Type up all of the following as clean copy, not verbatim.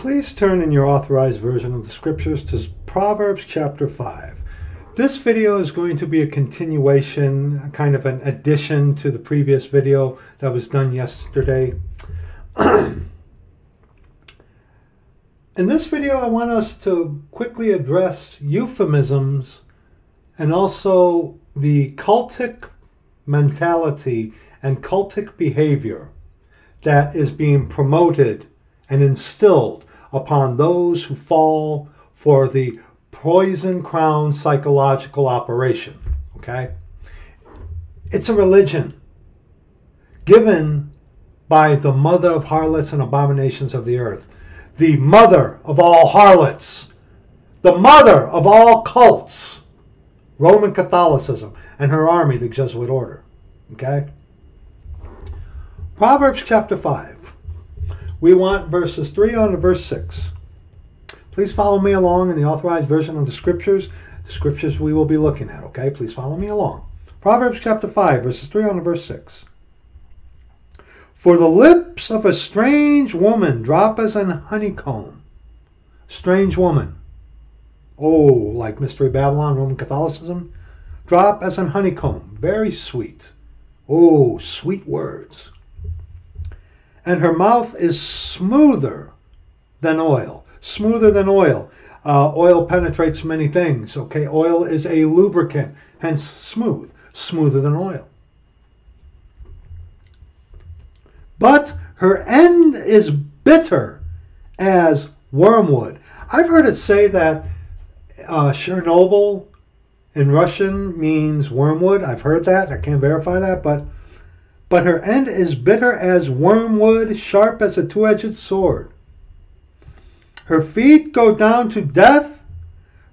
Please turn in your authorized version of the scriptures to Proverbs chapter 5. This video is going to be a continuation, kind of an addition to the previous video that was done yesterday. In this video, I want us to quickly address euphemisms and also the cultic mentality and cultic behavior that is being promoted and instilled upon those who fall for the Poison Crown psychological operation, okay? It's a religion given by the mother of harlots and abominations of the earth, the mother of all harlots, the mother of all cults, Roman Catholicism and her army, the Jesuit order, okay? Proverbs chapter 5. We want verses 3 on to verse 6. Please follow me along in the authorized version of the scriptures we will be looking at, okay? Please follow me along. Proverbs chapter 5, verses 3 on to verse 6. For the lips of a strange woman drop as an honeycomb. Strange woman. Oh, like Mystery Babylon, Roman Catholicism. Drop as an honeycomb. Very sweet. Oh, sweet words. And her mouth is smoother than oil. Smoother than oil. Oil penetrates many things, okay? Oil is a lubricant, hence smooth. Smoother than oil. But her end is bitter as wormwood. I've heard it say that Chernobyl in Russian means wormwood. I've heard that. I can't verify that, But her end is bitter as wormwood, sharp as a two-edged sword. Her feet go down to death.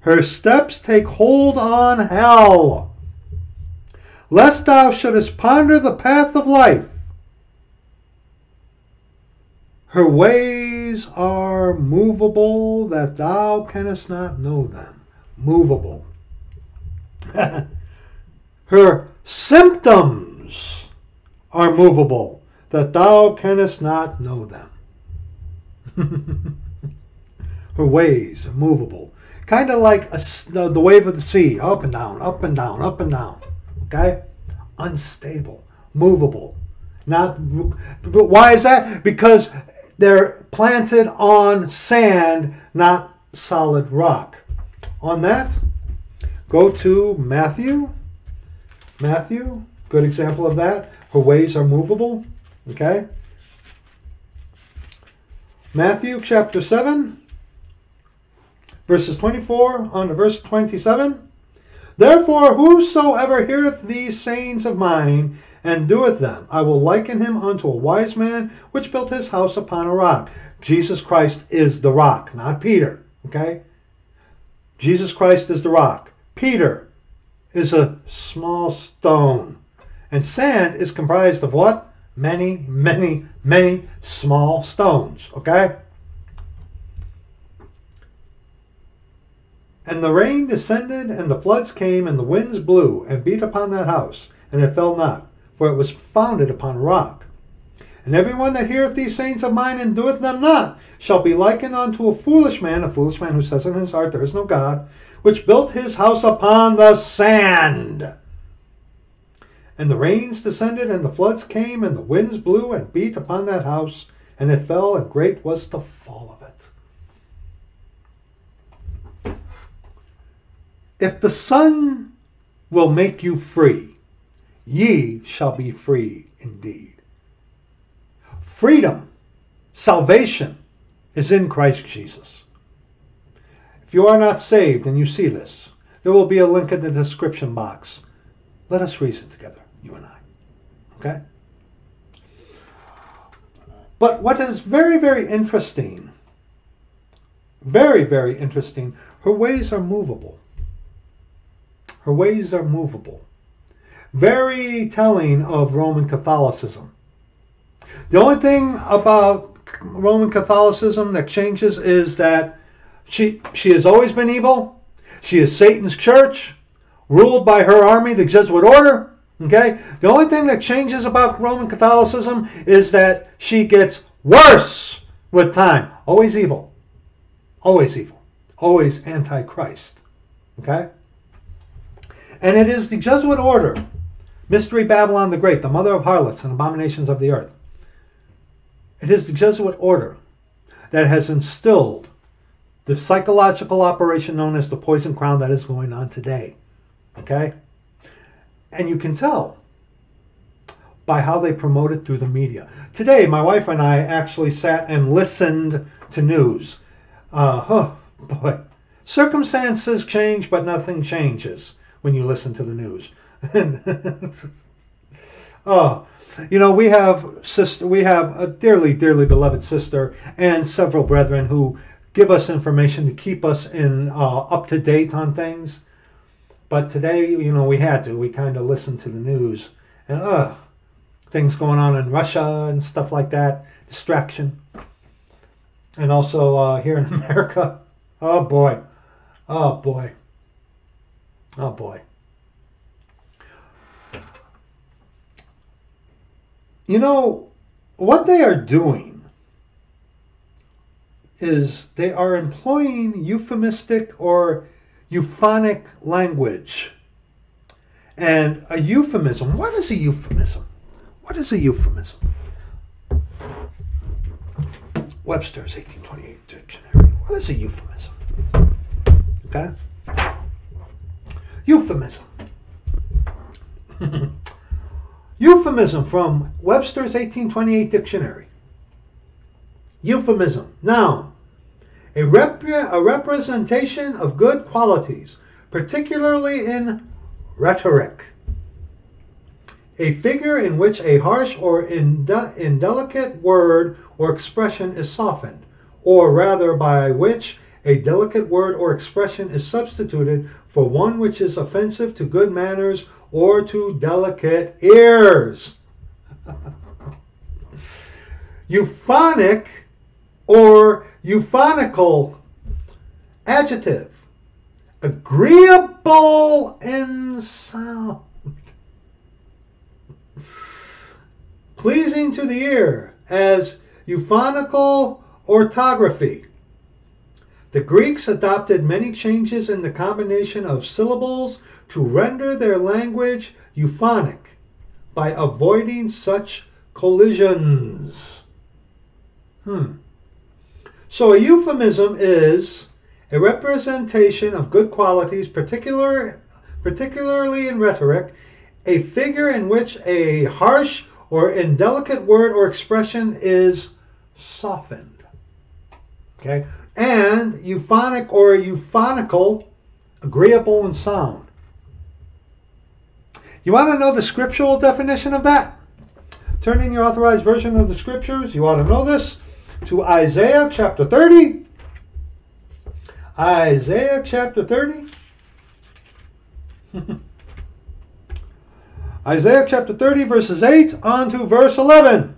Her steps take hold on hell. Lest thou shouldest ponder the path of life. Her ways are movable, that thou canst not know them. Movable. Her symptoms are movable, that thou canst not know them. Her ways are movable. Kind of like the wave of the sea, up and down, up and down, up and down. Okay? Unstable, movable. But why is that? Because they're planted on sand, not solid rock. On that, go to Matthew. Matthew, good example of that. Her ways are movable, okay? Matthew chapter 7, verses 24 on to verse 27. Therefore, whosoever heareth these sayings of mine, and doeth them, I will liken him unto a wise man, which built his house upon a rock. Jesus Christ is the rock, not Peter, okay? Jesus Christ is the rock. Peter is a small stone. And sand is comprised of what? Many, many, many small stones, okay? And the rain descended, and the floods came, and the winds blew, and beat upon that house, and it fell not, for it was founded upon rock. And everyone that heareth these sayings of mine, and doeth them not, shall be likened unto a foolish man who says in his heart, There is no God, which built his house upon the sand. And the rains descended, and the floods came, and the winds blew and beat upon that house, and it fell, and great was the fall of it. If the sun will make you free, ye shall be free indeed. Freedom, salvation, is in Christ Jesus. If you are not saved, and you see this, there will be a link in the description box. Let us reason together, you and I, okay? But what is very, very, very interesting, her ways are movable. Her ways are movable. Very telling of Roman Catholicism. The only thing about Roman Catholicism that changes is that she has always been evil. She is Satan's church, ruled by her army, the Jesuit order, okay? The only thing that changes about Roman Catholicism is that she gets worse with time. Always evil, Always evil. Always anti-Christ. Okay? And it is the Jesuit order, Mystery Babylon the Great, the mother of harlots and abominations of the earth. It is the Jesuit order that has instilled the psychological operation known as the Poison Crown that is going on today. Okay? And you can tell by how they promote it through the media. Today, my wife and I actually sat and listened to news. Boy. Circumstances change, but nothing changes when you listen to the news. Oh, you know, we have a dearly, dearly beloved sister and several brethren who give us information to keep us in up to date on things. But today, you know, we had to. We kind of listened to the news. And, things going on in Russia and stuff like that. Distraction. And also here in America. Oh, boy. Oh, boy. Oh, boy. You know, what they are doing is they are employing euphemistic or euphonic language. And a euphemism. What is a euphemism? What is a euphemism? Webster's 1828 Dictionary. What is a euphemism? Okay? Euphemism. Euphemism from Webster's 1828 Dictionary. Euphemism. Noun. A representation of good qualities, particularly in rhetoric. A figure in which a harsh or indelicate word or expression is softened, or rather by which a delicate word or expression is substituted for one which is offensive to good manners or to delicate ears. Euphonic or euphonical adjective. Agreeable in sound. Pleasing to the ear as euphonical orthography. The Greeks adopted many changes in the combination of syllables to render their language euphonic by avoiding such collisions. So a euphemism is a representation of good qualities, particularly in rhetoric, a figure in which a harsh or indelicate word or expression is softened. Okay? And euphonic or euphonical, agreeable in sound. You want to know the scriptural definition of that? Turn in your authorized version of the scriptures. You want to know this to Isaiah chapter 30. Isaiah chapter 30. Isaiah chapter 30, verses 8 on to verse 11.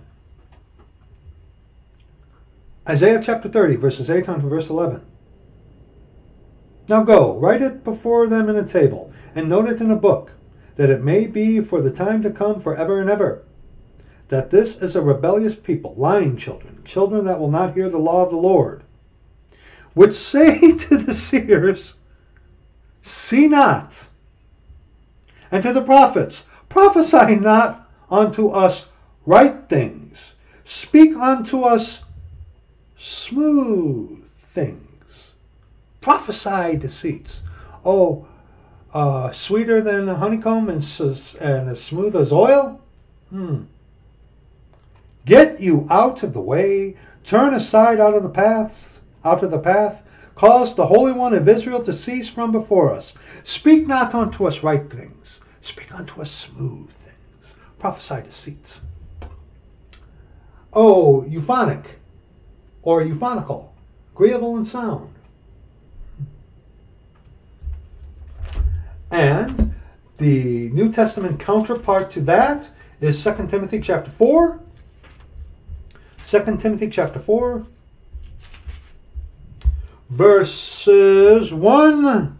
Isaiah chapter 30, verses 8 on to verse 11. Now go, write it before them in a table, and note it in a book, that it may be for the time to come forever and ever, that this is a rebellious people, lying children, children that will not hear the law of the Lord, which say to the seers, see not, and to the prophets, prophesy not unto us right things. Speak unto us smooth things. Prophesy deceits. Oh, sweeter than a honeycomb and as smooth as oil? Get you out of the way. Turn aside out of the path. Cause the Holy One of Israel to cease from before us. Speak not unto us right things. Speak unto us smooth things. Prophesy deceits. Oh, euphonic or euphonical, agreeable in sound. And the New Testament counterpart to that is 2 Timothy chapter 4. 2 Timothy chapter 4, verses 1.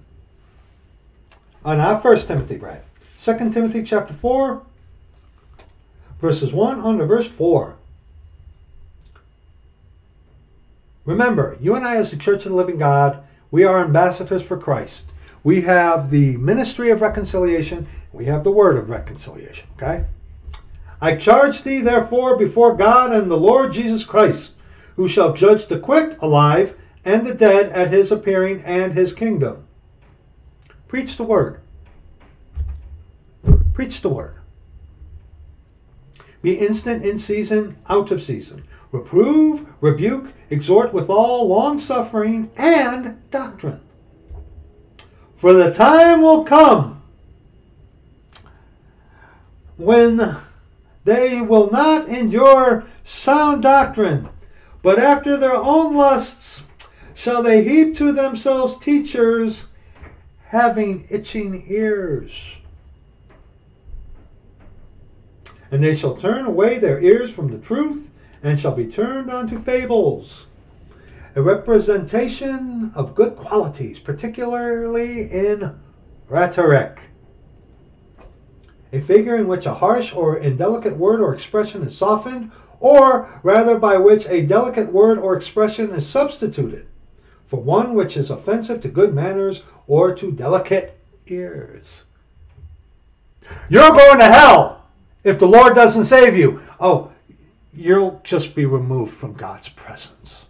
Oh, not 1 Timothy, right? 2 Timothy chapter 4, verses 1 on to verse 4. Remember, you and I as the Church of the Living God, we are ambassadors for Christ. We have the ministry of reconciliation. We have the word of reconciliation, okay? I charge thee, therefore, before God and the Lord Jesus Christ, who shall judge the quick alive and the dead at his appearing and his kingdom. Preach the word. Preach the word. Be instant in season, out of season. Reprove, rebuke, exhort with all long-suffering and doctrine. For the time will come when they will not endure sound doctrine, but after their own lusts shall they heap to themselves teachers having itching ears. And they shall turn away their ears from the truth, and shall be turned unto fables, a representation of good qualities, particularly in rhetoric, a figure in which a harsh or indelicate word or expression is softened, or rather by which a delicate word or expression is substituted for one which is offensive to good manners or to delicate ears. You're going to hell if the Lord doesn't save you. Oh, you'll just be removed from God's presence.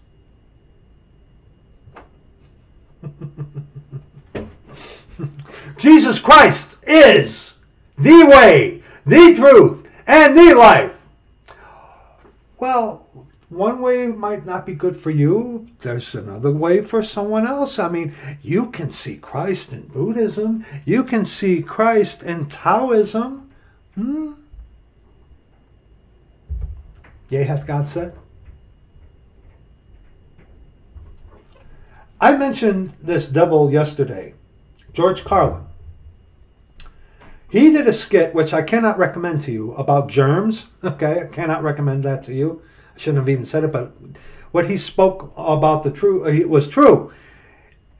Jesus Christ is the way, the truth, and the life. Well, one way might not be good for you. There's another way for someone else. I mean, you can see Christ in Buddhism. You can see Christ in Taoism. Yea, hath God said. I mentioned this devil yesterday, George Carlin. He did a skit, which I cannot recommend to you, about germs. Okay, I cannot recommend that to you. I shouldn't have even said it, but what he spoke about was true.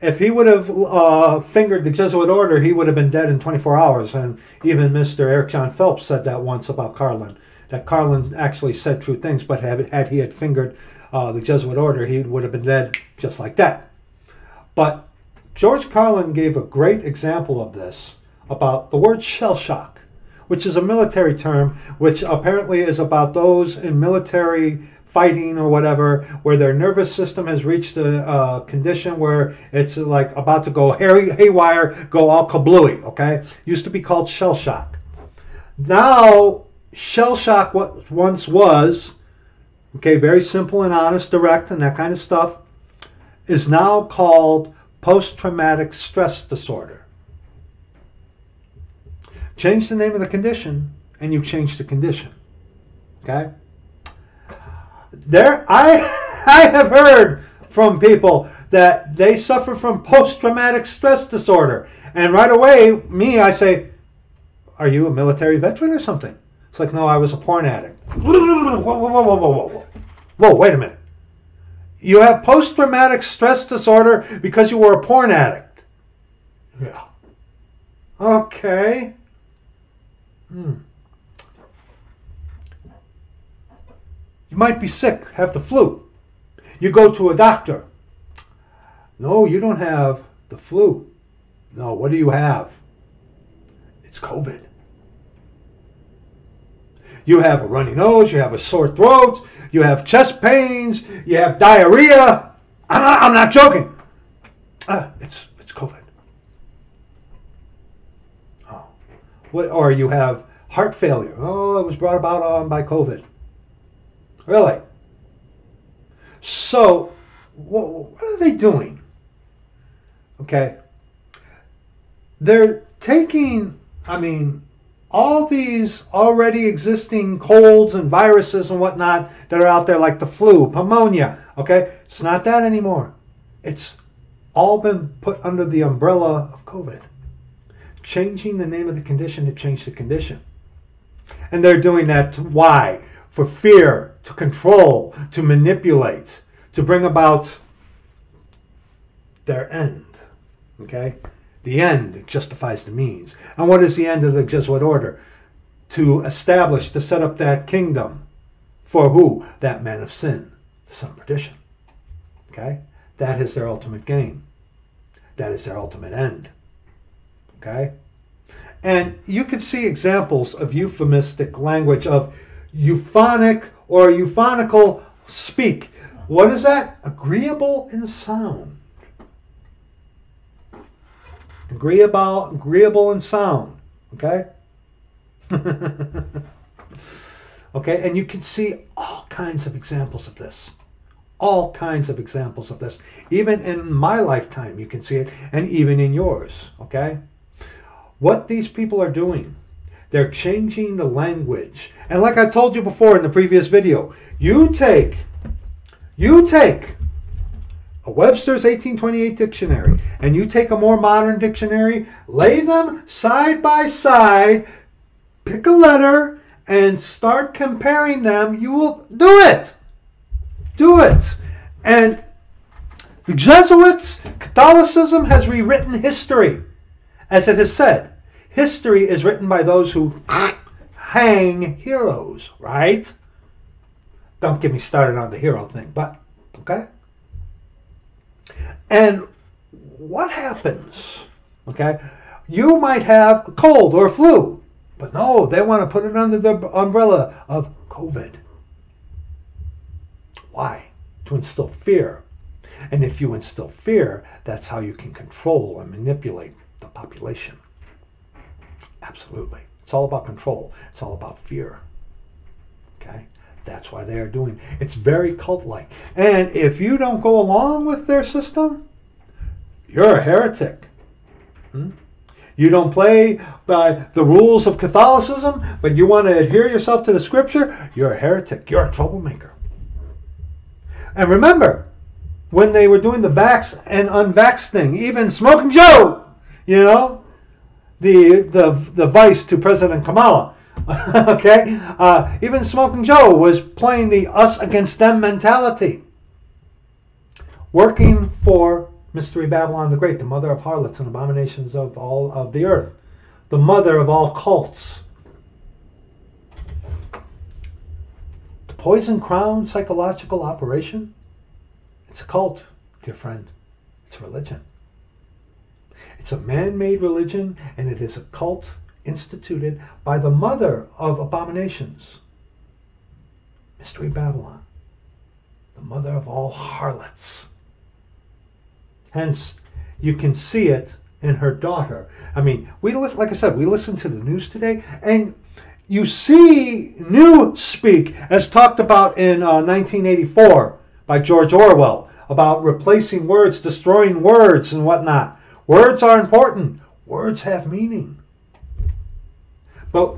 If he would have fingered the Jesuit order, he would have been dead in 24 hours. And even Mr. Eric John Phelps said that once about Carlin, that Carlin actually said true things, but had he had fingered the Jesuit order, he would have been dead just like that. But George Carlin gave a great example of this about the word shell shock, which is a military term, which apparently is about those in military fighting or whatever, where their nervous system has reached a condition where it's like about to go haywire, go all kablooey, okay? Used to be called shell shock. Now, shell shock, what once was, okay, very simple and honest, direct, and that kind of stuff, is now called post-traumatic stress disorder. Change the name of the condition, and you change the condition. Okay? There, I have heard from people that they suffer from post-traumatic stress disorder, and right away, I say, "Are you a military veteran or something?" It's like, no, I was a porn addict. Whoa, wait a minute. You have post-traumatic stress disorder because you were a porn addict. Yeah. Okay. You might be sick, have the flu. You go to a doctor. No, you don't have the flu. No, what do you have? It's COVID. You have a runny nose, you have a sore throat, you have chest pains, you have diarrhea. I'm not joking. It's COVID. Oh. Or you have heart failure. Oh, it was brought about by COVID. Really? So, what are they doing? Okay. They're taking, all these already existing colds and viruses and whatnot that are out there, like the flu, pneumonia, okay? It's not that anymore. It's all been put under the umbrella of COVID. Changing the name of the condition to change the condition. And they're doing that, why? For fear, to control, to manipulate, to bring about their end, okay? The end justifies the means. And what is the end of the Jesuit order? To establish, to set up that kingdom. For who? That man of sin, the son of perdition. Okay? That is their ultimate gain. That is their ultimate end. Okay? And you can see examples of euphemistic language, of euphonic or euphonical speak. What is that? Agreeable in sound. Agreeable in sound. Okay? Okay, and you can see all kinds of examples of this. All kinds of examples of this. Even in my lifetime, you can see it, and even in yours. Okay? What these people are doing, they're changing the language. And like I told you before in the previous video, you take a Webster's 1828 dictionary, and you take a more modern dictionary, lay them side by side, pick a letter, and start comparing them. You will do it. Do it. And the Jesuits, Catholicism has rewritten history. As it is said, history is written by those who hang heroes, right? Don't get me started on the hero thing, but, okay? And what happens, okay? You might have a cold or a flu, but no, they want to put it under the umbrella of COVID. Why? To instill fear. And if you instill fear, that's how you can control and manipulate the population. Absolutely. It's all about control. It's all about fear. Okay? That's why they are doing it. It's very cult-like. And if you don't go along with their system, you're a heretic. Hmm? You don't play by the rules of Catholicism, but you want to adhere yourself to the scripture, you're a heretic. You're a troublemaker. And remember, when they were doing the vax and unvax thing, even Smoking Joe, you know, the vice to President Kamala, okay? Even Smoking Joe was playing the us against them mentality, working for Mystery Babylon the Great, the mother of harlots and abominations of all of the earth, the mother of all cults. The Poison Crown psychological operation, it's a cult, dear friend. It's a religion. It's a man-made religion, and it is a cult instituted by the mother of abominations, Mystery Babylon, the mother of all harlots. Hence, you can see it in her daughter. I mean, like I said, we listen to the news today, and you see new speak as talked about in 1984 by George Orwell about replacing words, destroying words, and whatnot. Words are important. Words have meaning. But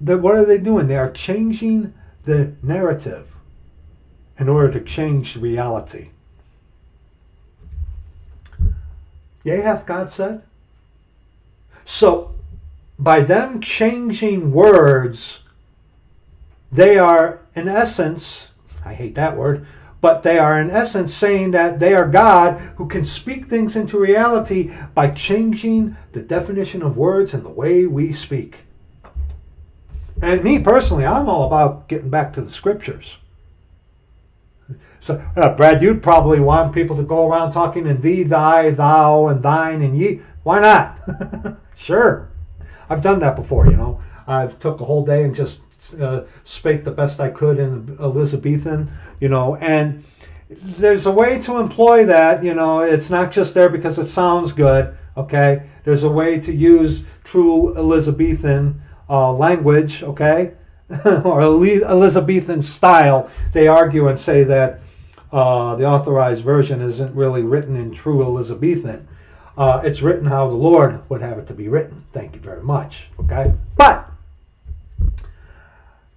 what are they doing? They are changing the narrative in order to change reality. Yea, hath God said? So, by them changing words, they are, in essence, I hate that word, but they are in essence saying that they are God who can speak things into reality by changing the definition of words and the way we speak. And me personally, I'm all about getting back to the scriptures. So, Brad, you'd probably want people to go around talking in thee, thy, thou, and thine, and ye. Why not? Sure. I've done that before, you know. I've took a whole day and just spake the best I could in Elizabethan, you know, and there's a way to employ that, you know. It's not just there because it sounds good, okay? There's a way to use true Elizabethan language, okay, or Elizabethan style. They argue and say that the Authorized Version isn't really written in true Elizabethan. It's written how the Lord would have it to be written. Thank you very much, okay? But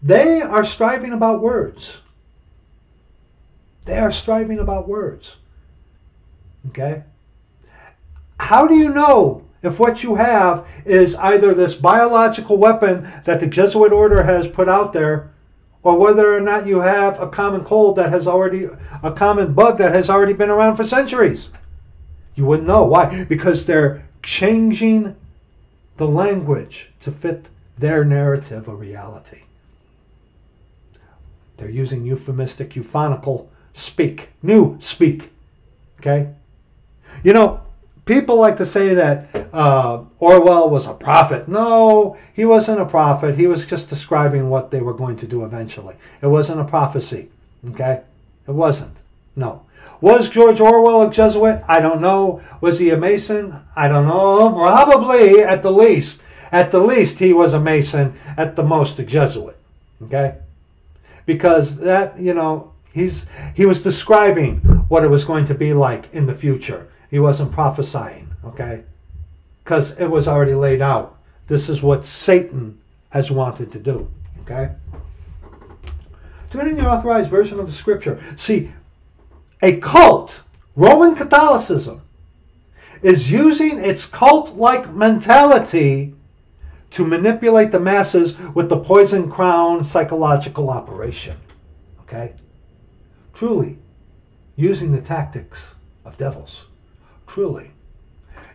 they are striving about words. They are striving about words. Okay? How do you know if what you have is either this biological weapon that the Jesuit order has put out there, or whether or not you have a common cold that has already, a common bug that has already been around for centuries? You wouldn't know. Why? Because they're changing the language to fit their narrative of reality. They're using euphonical speak, new speak, Okay? You know, people like to say that Orwell was a prophet. No, he wasn't a prophet. He was just describing what they were going to do eventually. It wasn't a prophecy. Okay? It wasn't. No. Was George Orwell a Jesuit? I don't know. Was he a Mason? I don't know. Probably, at the least. At the least, he was a Mason. At the most, a Jesuit. Okay? Because that, you know, he was describing what it was going to be like in the future. He wasn't prophesying, okay? Because it was already laid out. This is what Satan has wanted to do, okay? Turn in your authorized version of the scripture. See, a cult, Roman Catholicism, is using its cult-like mentality to manipulate the masses with the Poison Crown psychological operation, okay? Truly, using the tactics of devils. Truly,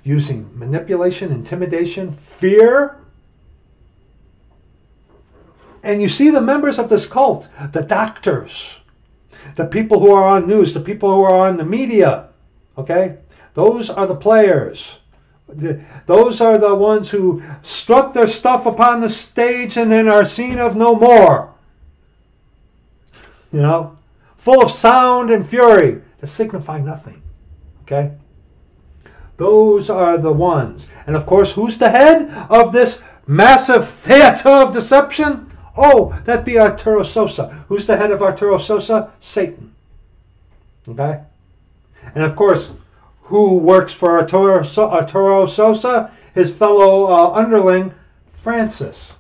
using manipulation, intimidation, fear. And you see the members of this cult, the doctors, the people who are on news, the people who are on the media, okay? Those are the players. Those are the ones who strut their stuff upon the stage and then are seen of no more. You know? Full of sound and fury that signify nothing, okay? Those are the ones. And of course, who's the head of this massive theater of deception? Oh, that'd be Arturo Sosa. Who's the head of Arturo Sosa? Satan. Okay? And of course, who works for Arturo Sosa? His fellow underling, Francis.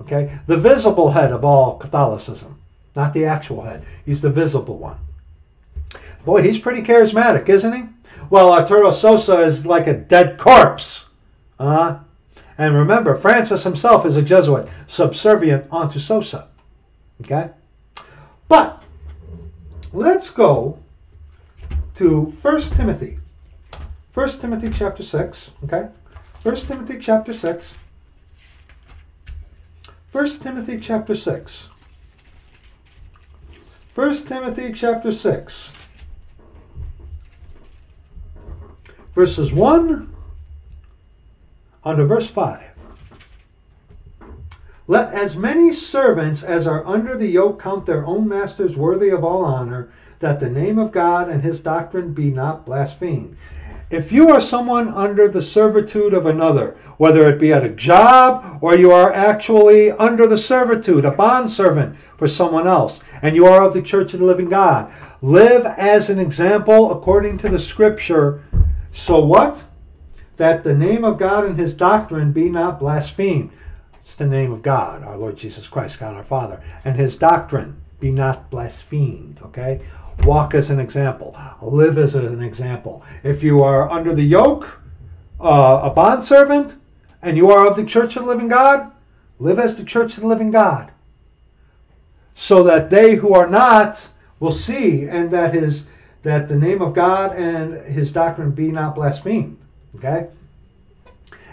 Okay? The visible head of all Catholicism. Not the actual head. He's the visible one. Boy, he's pretty charismatic, isn't he? Well, Arturo Sosa is like a dead corpse. And remember, Francis himself is a Jesuit, subservient unto Sosa. Okay? But, let's go to 1 Timothy. 1 Timothy chapter 6. Okay? 1 Timothy chapter 6. 1 Timothy chapter 6. 1 Timothy chapter 6. Verses 1 unto verse 5. Let as many servants as are under the yoke count their own masters worthy of all honor, that the name of God and his doctrine be not blasphemed. If you are someone under the servitude of another, whether it be at a job or you are actually under the servitude, a bondservant for someone else, and you are of the Church of the Living God, live as an example according to the Scripture. So what? That the name of God and his doctrine be not blasphemed. It's the name of God, our Lord Jesus Christ, God our Father. And his doctrine be not blasphemed, okay? Walk as an example. Live as an example. If you are under the yoke, a bondservant, and you are of the Church of the Living God, live as the Church of the Living God. So that they who are not will see, and that his... that the name of God and his doctrine be not blasphemed. Okay?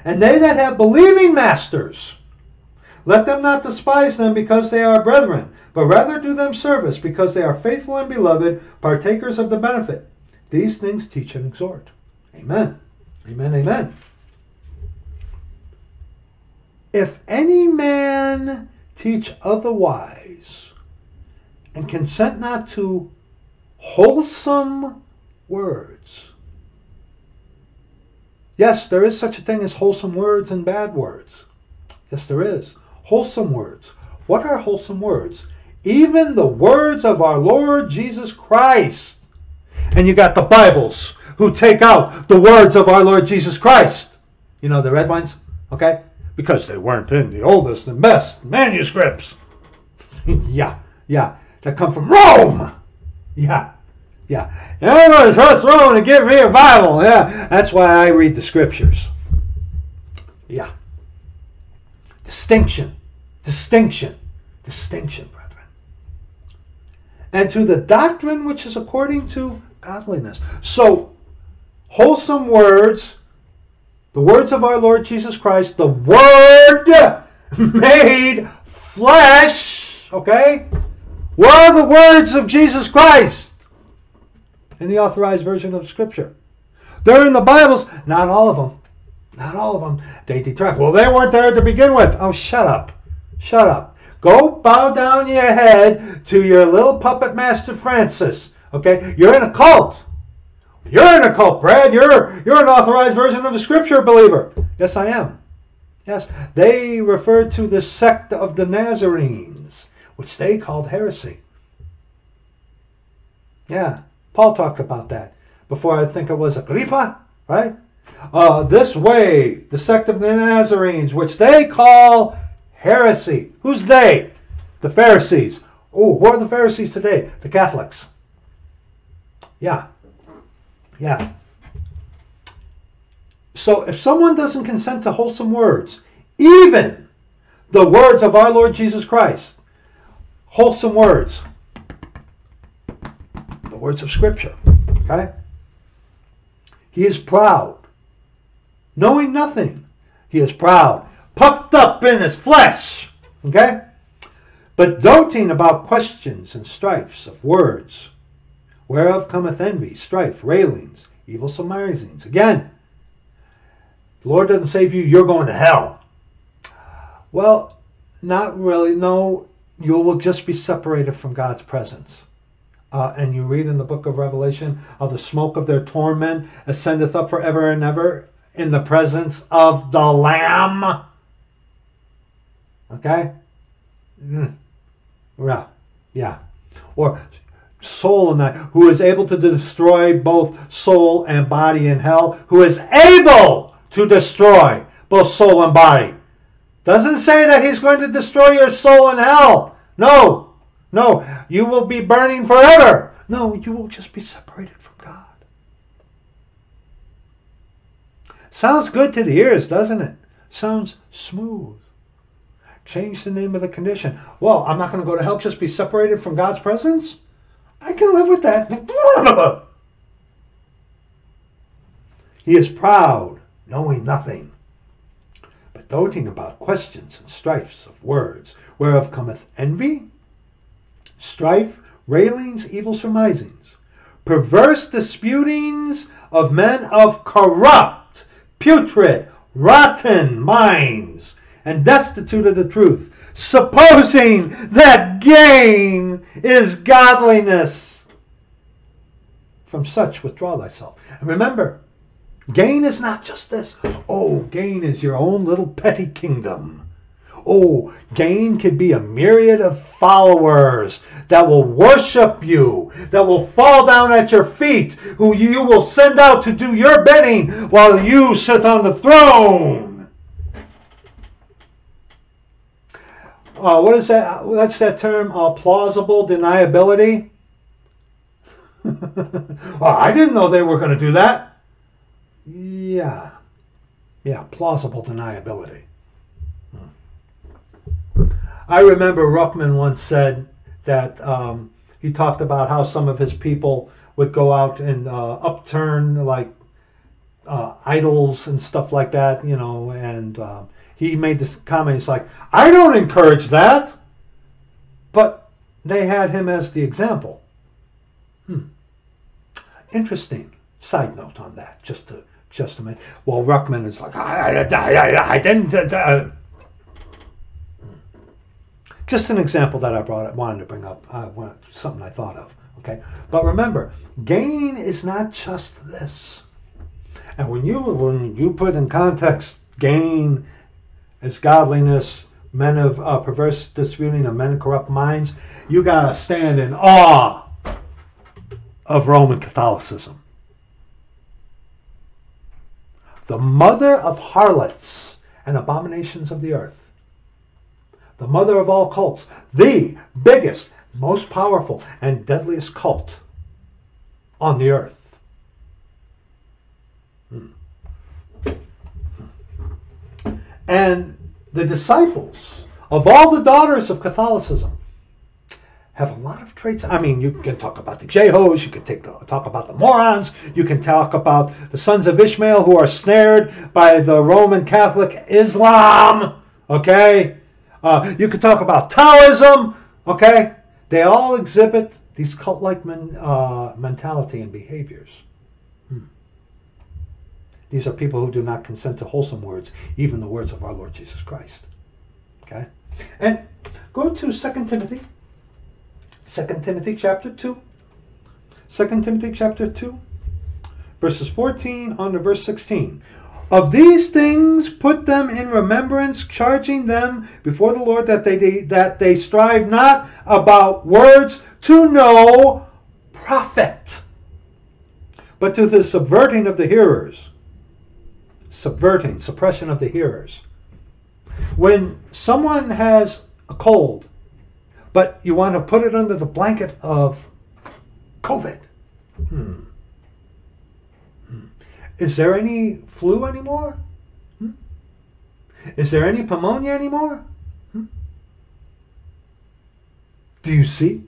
And they that have believing masters, let them not despise them because they are brethren, but rather do them service because they are faithful and beloved, partakers of the benefit. These things teach and exhort. Amen. Amen, amen. If any man teach otherwise and consent not to wholesome words. Yes, there is such a thing as wholesome words and bad words. Yes, there is. Wholesome words. What are wholesome words? Even the words of our Lord Jesus Christ. And you got the Bibles who take out the words of our Lord Jesus Christ. You know, the red ones, okay? Because they weren't in the oldest and best manuscripts. Yeah. That come from Rome. Yeah. I'm going to trust Rome and give me a Bible. Yeah, that's why I read the scriptures. Yeah. Distinction, brethren. And to the doctrine which is according to godliness. So, wholesome words, the words of our Lord Jesus Christ, the Word made flesh, okay? Were the words of Jesus Christ. in the Authorized Version of Scripture. They're in the Bibles. Not all of them. Not all of them. They detract. Well, they weren't there to begin with. Oh, shut up. Shut up. Go bow down your head to your little puppet master Francis. Okay? You're in a cult. You're in a cult, Brad. You're an Authorized Version of the Scripture believer. Yes, I am. Yes. They refer to the sect of the Nazarenes, which they called heresy. Yeah. Paul talked about that. Before I think it was Agrippa, right? This way, the sect of the Nazarenes, which they call heresy. Who's they? The Pharisees. Oh, who are the Pharisees today? The Catholics. Yeah. Yeah. So if someone doesn't consent to wholesome words, even the words of our Lord Jesus Christ, wholesome words, the words of Scripture, okay? He is proud, knowing nothing. He is proud, puffed up in his flesh, okay? But doting about questions and strifes of words, whereof cometh envy, strife, railings, evil surmisings. Again, the Lord doesn't save you, you're going to hell. Well, not really. No, you will just be separated from God's presence. And you read in the book of Revelation, of the smoke of their torment ascendeth up forever and ever in the presence of the Lamb. Okay? Yeah. Or soul and that, who is able to destroy both soul and body in hell, who is able to destroy both soul and body. Doesn't say that he's going to destroy your soul in hell. No, no, you will be burning forever. No, you will just be separated from God. Sounds good to the ears, doesn't it? Sounds smooth. Change the name of the condition. Well, I'm not going to go to hell, just be separated from God's presence? I can live with that. He is proud, knowing nothing, but doting about questions and strifes of words, whereof cometh envy, strife, railings, evil surmisings, perverse disputings of men of corrupt, putrid, rotten minds, and destitute of the truth, supposing that gain is godliness. From such withdraw thyself. And remember, gain is not just this. Oh, gain is your own little petty kingdom. Oh, gain can be a myriad of followers that will worship you, that will fall down at your feet, who you will send out to do your bidding while you sit on the throne. What is that? That's that term, plausible deniability. Well, I didn't know they were going to do that. Yeah. Yeah, plausible deniability. I remember Ruckman once said that he talked about how some of his people would go out and upturn, like, idols and stuff like that, you know, and he made this comment. He's like, I don't encourage that. But they had him as the example. Interesting side note on that, just a minute. Well, Ruckman is like, I didn't. Just an example that I wanted to bring up, something I thought of. Okay, but remember, gain is not just this. And when you put in context gain as godliness, men of perverse disputing, and men of corrupt minds, you gotta stand in awe of Roman Catholicism, the mother of harlots and abominations of the earth, the mother of all cults, the biggest, most powerful, and deadliest cult on the earth. And the disciples of all the daughters of Catholicism have a lot of traits. I mean, you can talk about the Jehos, you can talk about the morons, you can talk about the sons of Ishmael who are snared by the Roman Catholic Islam, okay? You can talk about Taoism, okay? They all exhibit these cult-like mentality and behaviors. These are people who do not consent to wholesome words, even the words of our Lord Jesus Christ. Okay? And go to 2 Timothy. 2 Timothy chapter 2. 2 Timothy chapter 2, verses 14 on to verse 16. Of these things put them in remembrance, charging them before the Lord that they strive not about words to no profit, but to the subverting of the hearers. Subverting, suppression of the hearers. When someone has a cold, but you want to put it under the blanket of COVID. Is there any flu anymore? Is there any pneumonia anymore? Do you see?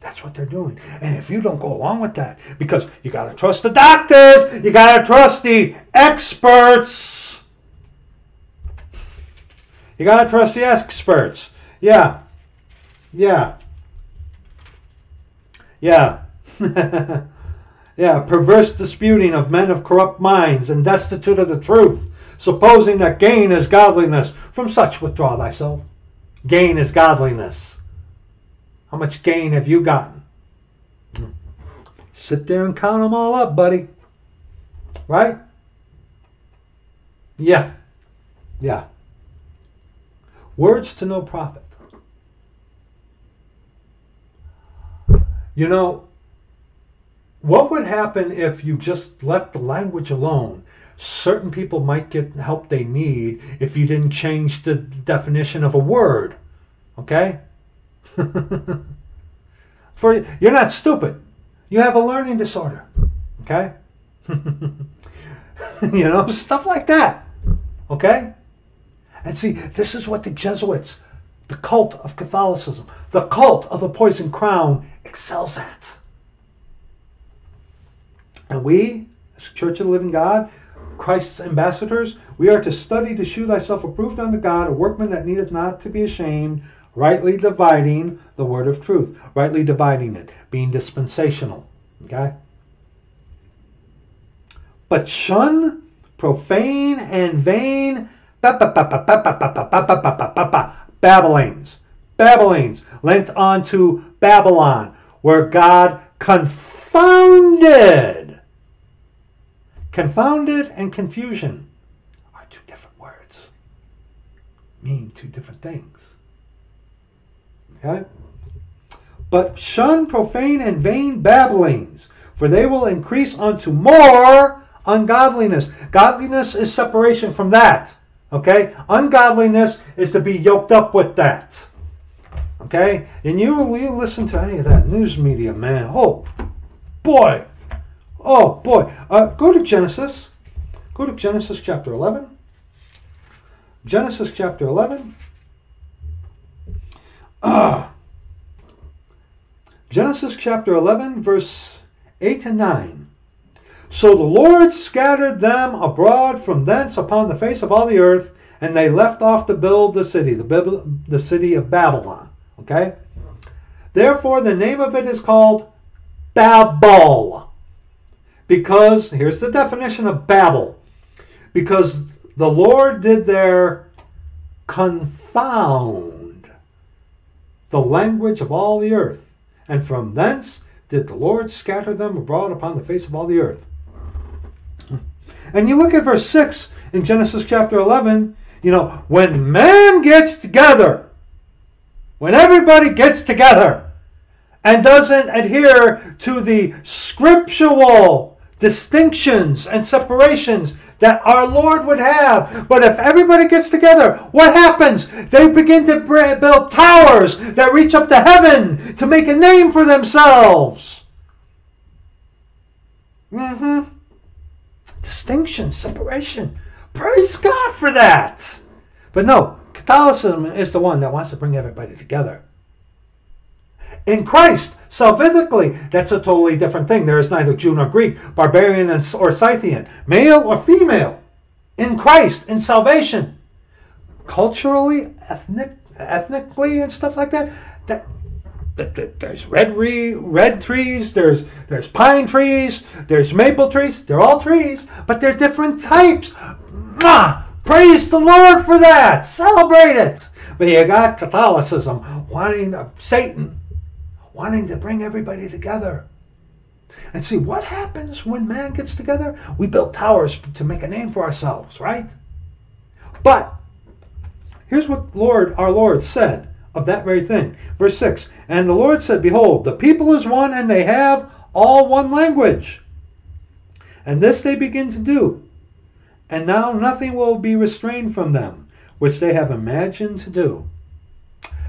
That's what they're doing. And if you don't go along with that, because you got to trust the doctors, you got to trust the experts. You got to trust the experts. Yeah. Yeah. Yeah. Yeah, perverse disputing of men of corrupt minds and destitute of the truth, supposing that gain is godliness. From such withdraw thyself. Gain is godliness. How much gain have you gotten? Sit there and count them all up, buddy. Right? Yeah. Yeah. Words to no profit. You know, what would happen if you just left the language alone? Certain people might get the help they need if you didn't change the definition of a word. Okay? You're not stupid. You have a learning disorder. Okay? You know, stuff like that. Okay? And see, this is what the Jesuits, the cult of Catholicism, the cult of the Poison Crown excels at. And we, as Church of the Living God, Christ's ambassadors, we are to study to shew thyself approved unto God, a workman that needeth not to be ashamed, rightly dividing the word of truth. Rightly dividing it, being dispensational. Okay? But shun profane and vain babblings. Babblings lent unto Babylon, where God confounded. Confounded and confusion are two different words. Mean two different things. Okay? But shun profane and vain babblings, for they will increase unto more ungodliness. Godliness is separation from that. Okay? Ungodliness is to be yoked up with that. Okay? And you listen to any of that news media, man. Oh, boy. Oh, boy. Go to Genesis. Go to Genesis chapter 11. Genesis chapter 11. Genesis chapter 11, verse 8 and 9. So the Lord scattered them abroad from thence upon the face of all the earth, and they left off to build the city, the city of Babylon. Okay? Therefore, the name of it is called Babel. Because, here's the definition of Babel. Because the Lord did there confound the language of all the earth. And from thence did the Lord scatter them abroad upon the face of all the earth. And you look at verse 6 in Genesis chapter 11. You know, when man gets together, when everybody gets together and doesn't adhere to the scriptural distinctions and separations that our Lord would have. But if everybody gets together, what happens? They begin to build towers that reach up to heaven to make a name for themselves. Distinction, separation. Praise God for that. But no, Catholicism is the one that wants to bring everybody together. In Christ, salvifically, that's a totally different thing. There is neither Jew nor Greek, barbarian or Scythian, male or female. In Christ, in salvation. Culturally, ethnically, and stuff like that, There's red trees, there's pine trees, there's maple trees. They're all trees, but they're different types. Mwah! Praise the Lord for that. Celebrate it. But you got Catholicism wanting Satan, wanting to bring everybody together. And see, what happens when man gets together? We build towers to make a name for ourselves, right? But here's what our Lord said of that very thing. Verse 6, and the Lord said, behold, the people is one, and they have all one language. And this they begin to do. And now nothing will be restrained from them, which they have imagined to do.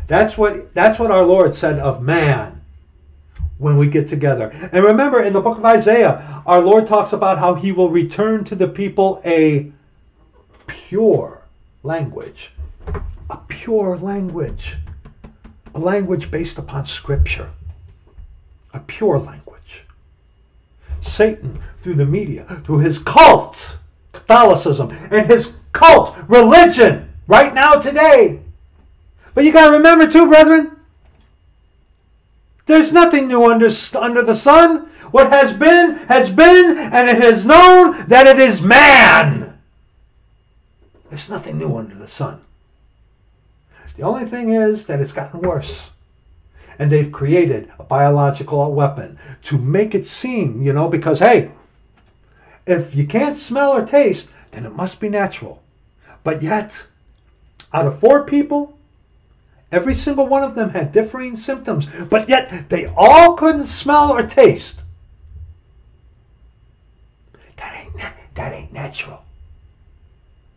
That's what our Lord said of man when we get together. And remember, in the book of Isaiah, our Lord talks about how he will return to the people a pure language. A pure language. A language based upon Scripture. A pure language. Satan, through the media, through his cult, Catholicism, and his cult religion, right now, today. But you got to remember too, brethren, there's nothing new under the sun. What has been, and it is known that it is man. There's nothing new under the sun. The only thing is that it's gotten worse. And they've created a biological weapon to make it seem, you know, because, hey, if you can't smell or taste, then it must be natural. But yet, out of 4 people, every single one of them had differing symptoms, but yet they all couldn't smell or taste. That ain't natural.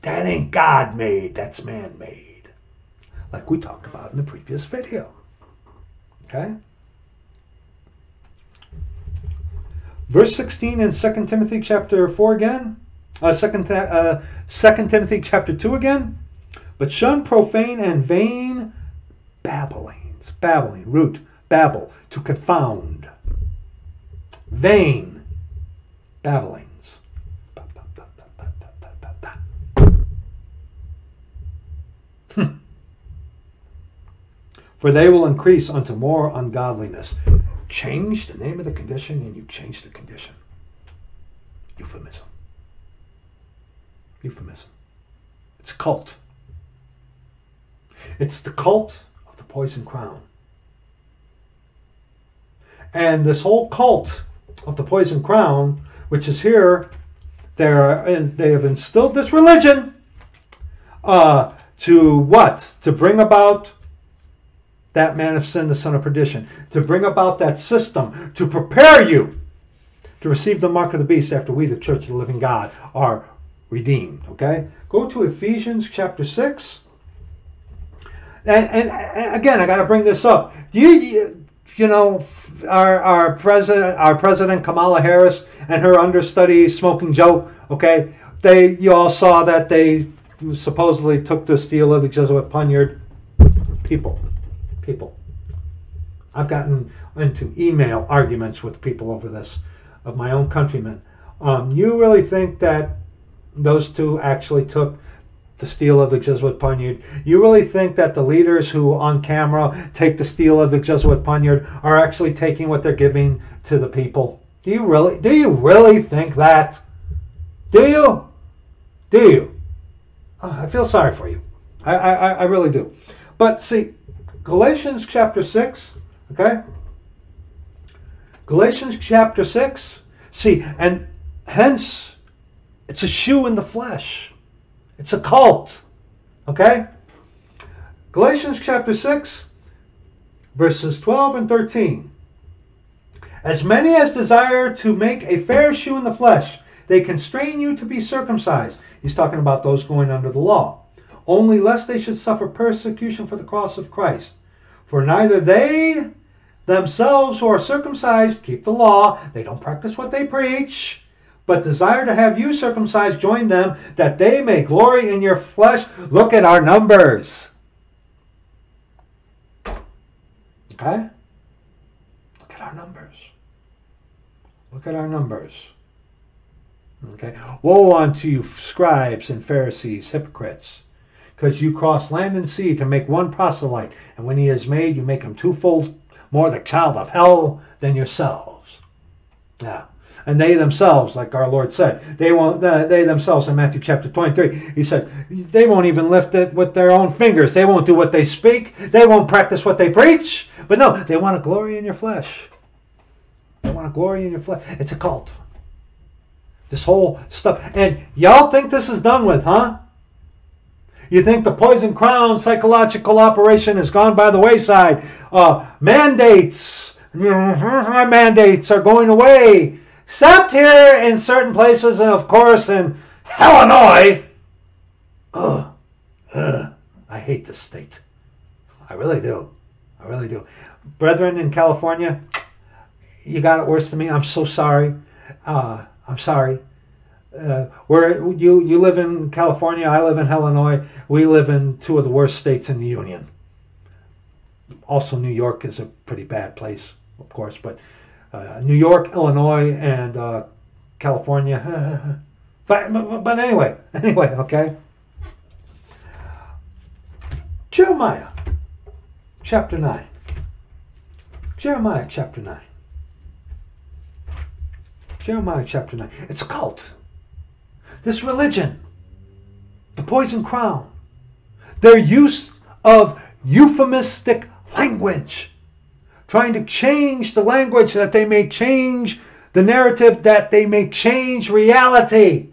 That ain't God made, that's man made. Like we talked about in the previous video. Okay? Verse 16 in 2 Timothy chapter 4 again. 2 Timothy chapter 2 again. But shun profane and vain babblings. Babbling, root, babble, to confound. Vain babblings. For they will increase unto more ungodliness. Change the name of the condition and you change the condition. Euphemism. Euphemism. It's a cult. It's the cult of the Poison Crown. And this whole cult of the Poison Crown, which is here, they have instilled this religion to what? To bring about that man of sin, the son of perdition. To bring about that system. To prepare you to receive the mark of the beast after we, the church of the living God, are redeemed. Okay? Go to Ephesians chapter 6. And again, I got to bring this up. You know, our president Kamala Harris and her understudy Smoking Joe. Okay, you all saw that they supposedly took the steel of the Jesuit poniard. People. I've gotten into email arguments with people over this, of my own countrymen. You really think that those two actually took the steel of the Jesuit poniard? You really think that the leaders who on camera take the steel of the Jesuit poniard are actually taking what they're giving to the people? Do you really think that? Do you? Oh, I feel sorry for you. I really do. But see, Galatians chapter 6, okay? Galatians chapter 6, see, and hence it's a shoe in the flesh. It's a cult, okay? Galatians chapter 6, verses 12 and 13. As many as desire to make a fair shew in the flesh, they constrain you to be circumcised. He's talking about those going under the law. Only lest they should suffer persecution for the cross of Christ. For neither they themselves who are circumcised keep the law. They don't practice what they preach. But desire to have you circumcised, join them, that they may glory in your flesh. Look at our numbers. Okay? Look at our numbers. Look at our numbers. Okay? Woe unto you, scribes and Pharisees, hypocrites, because you cross land and sea to make one proselyte, and when he is made, you make him twofold more the child of hell than yourselves. Now, and they themselves, like our Lord said, they themselves in Matthew chapter 23, he said, they won't even lift it with their own fingers. They won't do what they speak. They won't practice what they preach. But no, they want to glory in your flesh. They want to glory in your flesh. It's a cult. This whole stuff. And y'all think this is done with, huh? You think the Poison Crown psychological operation has gone by the wayside. Mandates. Mandates are going away. Except here in certain places, and of course in Illinois. I hate this state. I really do. I really do. Brethren in California, you got it worse than me. I'm so sorry. I'm sorry. Where you live in California, I live in Illinois. We live in two of the worst states in the Union. Also, New York is a pretty bad place, of course, but New York, Illinois, and California. But anyway, okay. Jeremiah chapter 9. Jeremiah chapter 9. Jeremiah chapter 9. It's a cult. This religion, the Poison Crown, their use of euphemistic language, trying to change the language that they may change the narrative, that they may change reality.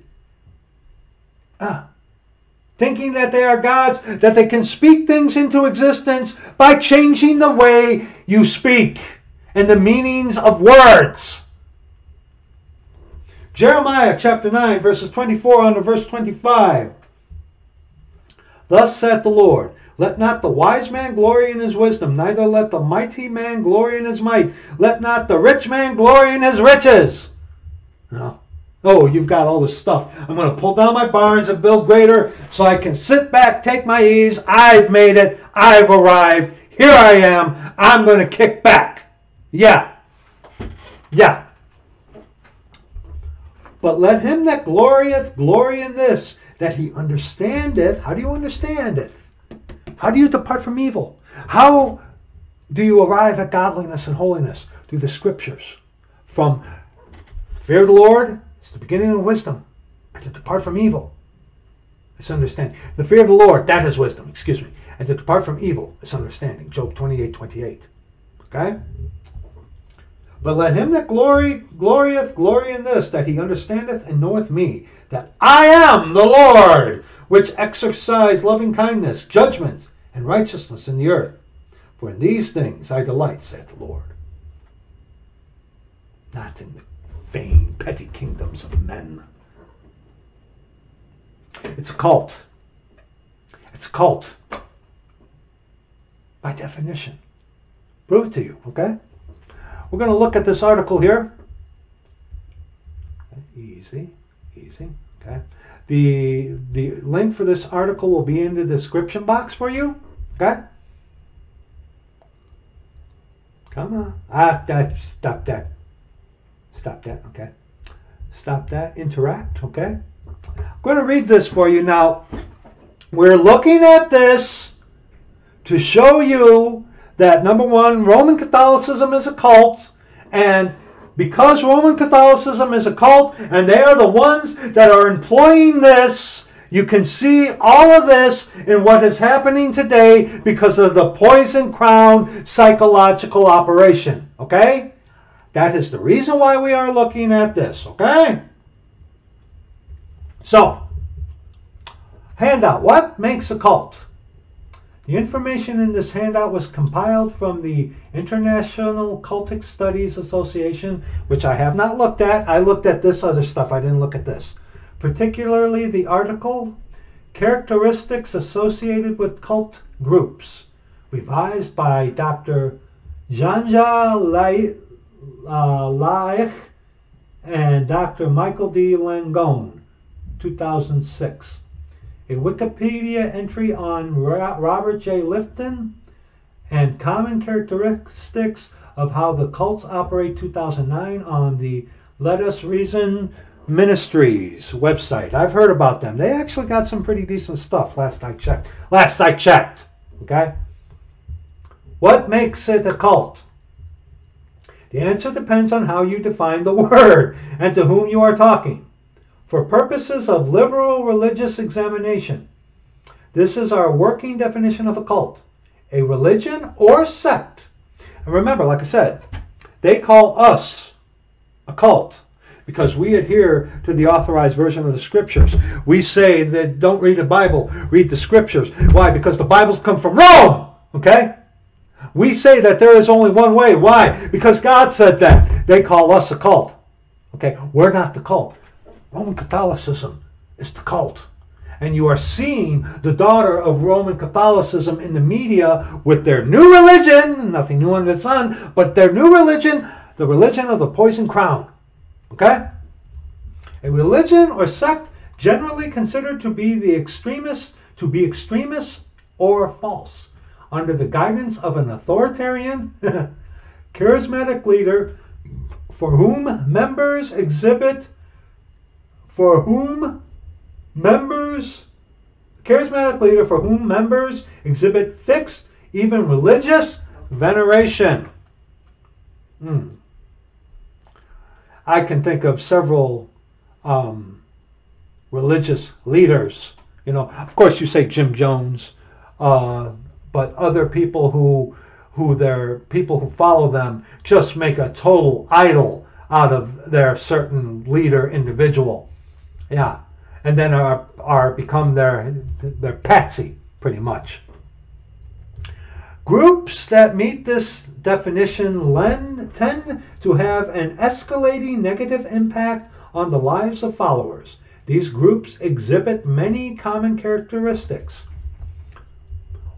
Thinking that they are gods, that they can speak things into existence by changing the way you speak and the meanings of words. Jeremiah chapter 9, verses 24 on to verse 25. Thus saith the Lord, let not the wise man glory in his wisdom, neither let the mighty man glory in his might. Let not the rich man glory in his riches. No. Oh, you've got all this stuff. I'm going to pull down my barns and build greater so I can sit back, take my ease. I've made it. I've arrived. Here I am. I'm going to kick back. Yeah. Yeah. But let him that glorieth glory in this, that he understandeth. How do you understand it? How do you depart from evil? How do you arrive at godliness and holiness? Through the scriptures. From fear of the Lord is the beginning of wisdom. And to depart from evil is understanding. The fear of the Lord, that is wisdom, excuse me. And to depart from evil is understanding. Job 28:28. Okay? But let him that glorieth glory in this, that he understandeth and knoweth me, that I am the Lord, which exercise loving kindness, judgment, and righteousness in the earth. For in these things I delight, saith the Lord. Not in the vain, petty kingdoms of men. It's a cult. It's a cult. By definition. Prove it to you, okay? We're going to look at this article here. Easy, okay. The link for this article will be in the description box for you, okay? Come on. Stop that, okay? Stop that, interact, okay? I'm going to read this for you now. We're looking at this to show you that, number one, Roman Catholicism is a cult, and because Roman Catholicism is a cult, and they are the ones that are employing this, you can see all of this in what is happening today because of the Poison Crown psychological operation, okay? That is the reason why we are looking at this, okay? So, handout, what makes a cult? The information in this handout was compiled from the International Cultic Studies Association, which I have not looked at. I looked at this other stuff. I didn't look at this. Particularly the article, Characteristics Associated with Cult Groups, revised by Dr. Janja Laich and Dr. Michael D. Langone, 2006. A Wikipedia entry on Robert J. Lifton and Common Characteristics of How the Cults Operate, 2009, on the Let Us Reason Ministries website. I've heard about them. They actually got some pretty decent stuff last I checked. Okay? What makes it a cult? The answer depends on how you define the word and to whom you are talking. For purposes of liberal religious examination, this is our working definition of a cult, a religion or sect. And remember, like I said, they call us a cult because we adhere to the authorized version of the scriptures. We say that don't read the Bible, read the scriptures. Why? Because the Bible's come from Rome, okay? We say that there is only one way. Why? Because God said that. They call us a cult. Okay, we're not the cult. Roman Catholicism is the cult. And you are seeing the daughter of Roman Catholicism in the media with their new religion, nothing new under the sun, but their new religion, the religion of the Poison Crown. Okay? A religion or sect generally considered to be extremist or false, under the guidance of an authoritarian, charismatic leader for whom members exhibit fixed, even religious veneration. I can think of several religious leaders. You know, of course, you say Jim Jones, but other people who follow them just make a total idol out of their certain leader individual. Yeah. And then become their patsy, pretty much. Groups that meet this definition tend to have an escalating negative impact on the lives of followers. These groups exhibit many common characteristics.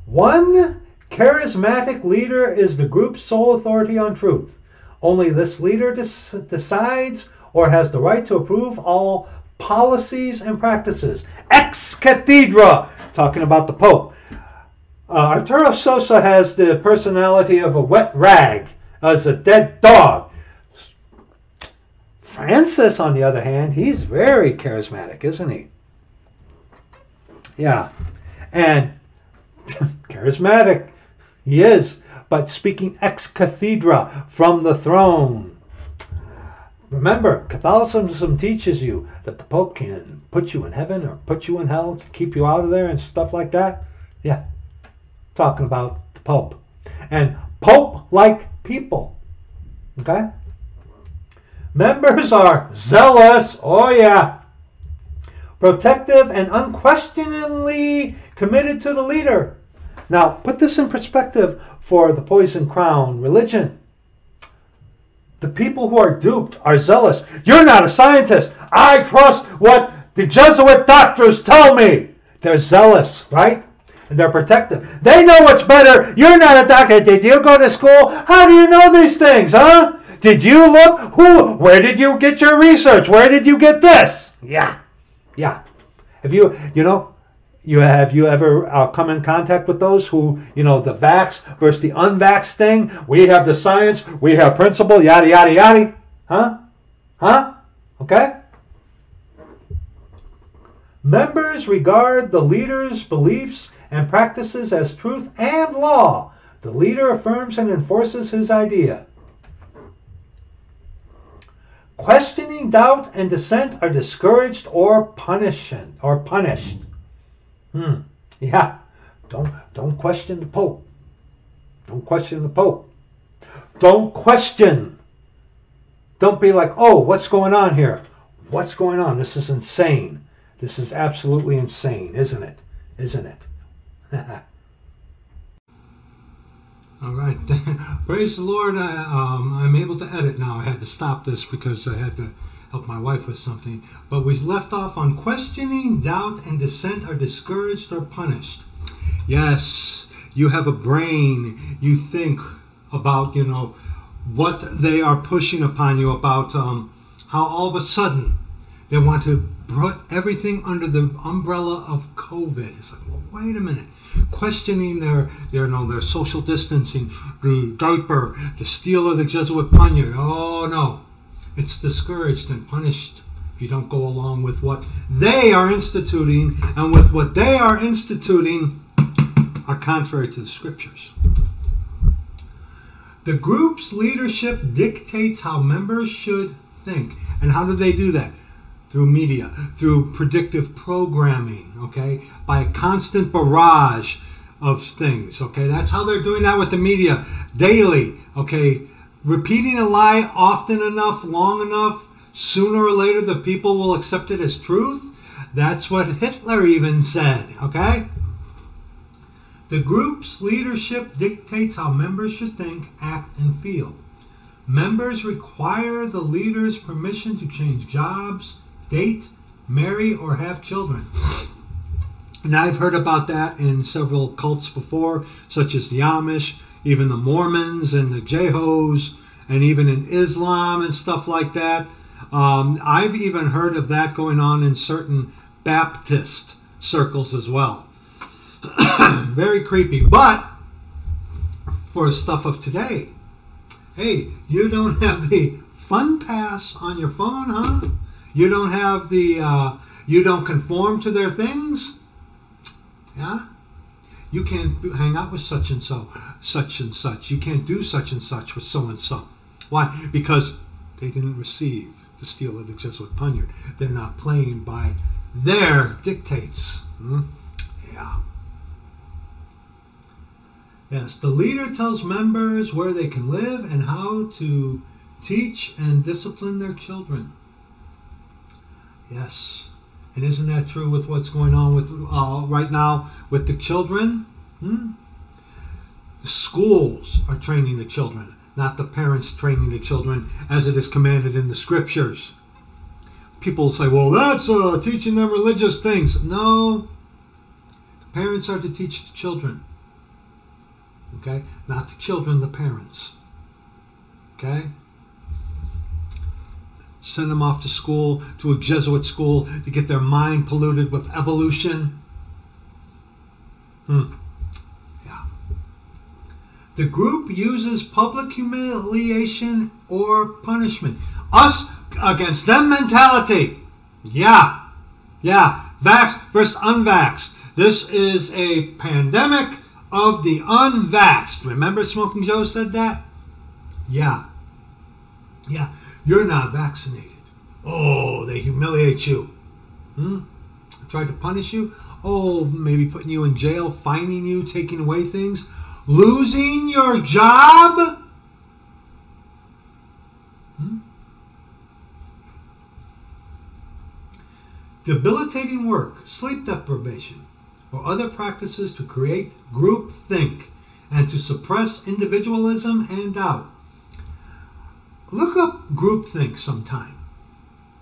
One, charismatic leader is the group's sole authority on truth. Only this leader decides or has the right to approve all policies and practices. Ex cathedra. Talking about the Pope. Arturo Sosa has the personality of a wet rag, as a dead dog. Francis, on the other hand, he's very charismatic, isn't he? Yeah. And charismatic he is, but speaking ex cathedra, from the throne. Remember, Catholicism teaches you that the Pope can put you in heaven or put you in hell, to keep you out of there and stuff like that. Yeah, talking about the Pope. And Pope-like people, okay? Members are zealous, oh yeah, protective and unquestioningly committed to the leader. Now, put this in perspective for the Poison Crown religion. The people who are duped are zealous. You're not a scientist. I trust what the Jesuit doctors tell me. They're zealous, right? And they're protective. They know what's better. You're not a doctor. Did you go to school? How do you know these things, huh? Did you look? Where did you get your research? Where did you get this? Yeah. Yeah. Have you ever come in contact with those who, you know, the vax versus the unvax thing? We have the science, we have principle, yada, yada, yada. Huh? Huh? Okay? Members regard the leader's beliefs and practices as truth and law. The leader affirms and enforces his idea. Questioning, doubt, and dissent are discouraged or punished. Yeah, don't question the Pope. Don't question the Pope. Don't question. Don't be like, oh, what's going on here? What's going on? This is insane. This is absolutely insane, isn't it? Isn't it? All right. Praise the Lord. I'm able to edit now. I had to stop this because I had to help my wife with something, but we left off on questioning, doubt, and dissent are discouraged or punished. Yes, you have a brain. You think about, you know, what they are pushing upon you, about how all of a sudden they want to put everything under the umbrella of COVID. It's like, well, wait a minute. Questioning their social distancing, the diaper, the steal of the Jesuit pannier. Oh no. It's discouraged and punished if you don't go along with what they are instituting, and with what they are instituting are contrary to the scriptures. The group's leadership dictates how members should think. And how do they do that? Through media, through predictive programming, okay? By a constant barrage of things, okay? That's how they're doing that with the media daily, okay? Repeating a lie often enough, long enough, sooner or later the people will accept it as truth. That's what Hitler even said, okay? The group's leadership dictates how members should think, act, and feel. Members require the leader's permission to change jobs, date, marry, or have children. And I've heard about that in several cults before, such as the Amish, even the Mormons and the Jehos, and even in Islam and stuff like that. I've even heard of that going on in certain Baptist circles as well. Very creepy. But for stuff of today, hey, you don't have the fun pass on your phone, huh? You don't have the, you don't conform to their things? Yeah? You can't hang out with such and so, such and such. You can't do such and such with so and so. Why? Because they didn't receive the steel of the Jesuit poniard. They're not playing by their dictates. Hmm? Yeah. Yes, the leader tells members where they can live and how to teach and discipline their children. Yes, and isn't that true with what's going on with right now with the children? Hmm? The schools are training the children, not the parents training the children as it is commanded in the scriptures. People say, well, that's teaching them religious things. No, the parents are to teach the children. Okay, not the children, the parents. Okay? Send them off to school, to a Jesuit school, to get their mind polluted with evolution. Hmm. Yeah. The group uses public humiliation or punishment. Us against them mentality. Yeah. Yeah. Vaxxed versus unvaxxed. This is a pandemic of the unvaxxed. Remember Smoking Joe said that? Yeah. Yeah. You're not vaccinated. Oh, they humiliate you. Hmm? Tried to punish you. Oh, maybe putting you in jail, fining you, taking away things, losing your job. Hmm? Debilitating work, sleep deprivation, or other practices to create groupthink and to suppress individualism and doubt. Look up groupthink sometime,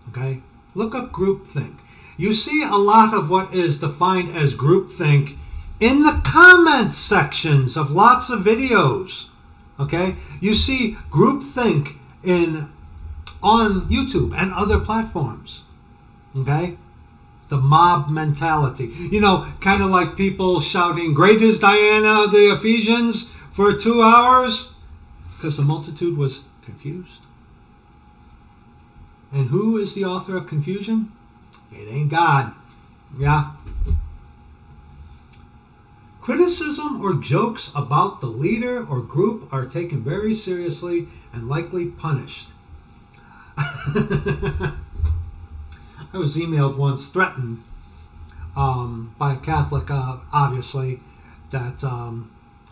okay? Look up groupthink. You see a lot of what is defined as groupthink in the comment sections of lots of videos, okay? You see groupthink on YouTube and other platforms, okay? The mob mentality. You know, kind of like people shouting, "Great is Diana of the Ephesians" for 2 hours because the multitude was confused. And who is the author of confusion? It ain't God. Yeah. Criticism or jokes about the leader or group are taken very seriously and likely punished. I was emailed once, threatened by a Catholic, obviously, that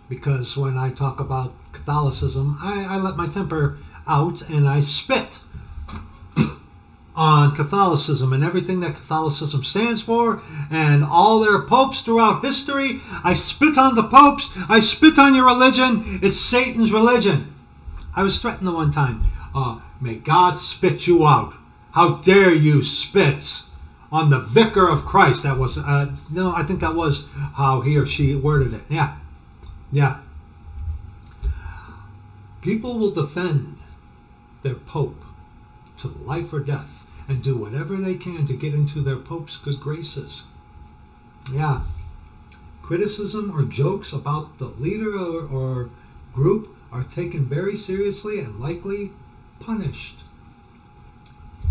because when I talk about Catholicism, I let my temper out and I spit on Catholicism and everything that Catholicism stands for and all their popes throughout history. I spit on the popes. I spit on your religion. It's Satan's religion. I was threatened the one time. May God spit you out. How dare you spit on the vicar of Christ. That was, no, I think that was how he or she worded it. Yeah. Yeah. People will defend their pope to life or death and do whatever they can to get into their pope's good graces. Yeah. Criticism or jokes about the leader or group are taken very seriously and likely punished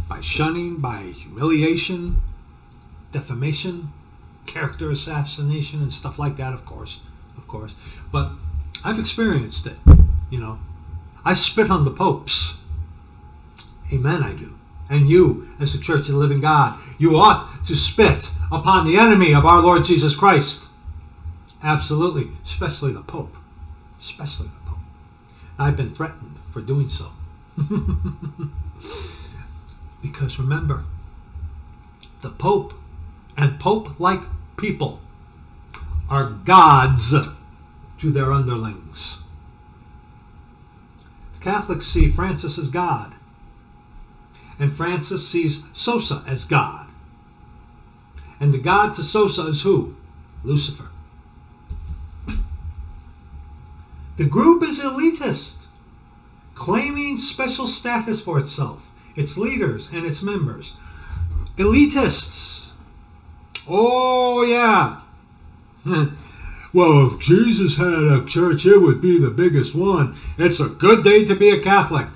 by shunning, by humiliation, defamation, character assassination, and stuff like that, of course. But I've experienced it, you know. I spit on the popes. Amen, I do. And you, as the Church of the Living God, you ought to spit upon the enemy of our Lord Jesus Christ. Absolutely, especially the Pope. Especially the Pope. I've been threatened for doing so. Because remember, the Pope and Pope-like people are gods to their underlings. The Catholics see Francis as God. And Francis sees Sosa as God. And the God to Sosa is who? Lucifer. The group is elitist, claiming special status for itself, its leaders and its members. Elitists. Oh, yeah. Well, if Jesus had a church, it would be the biggest one. It's a good day to be a Catholic.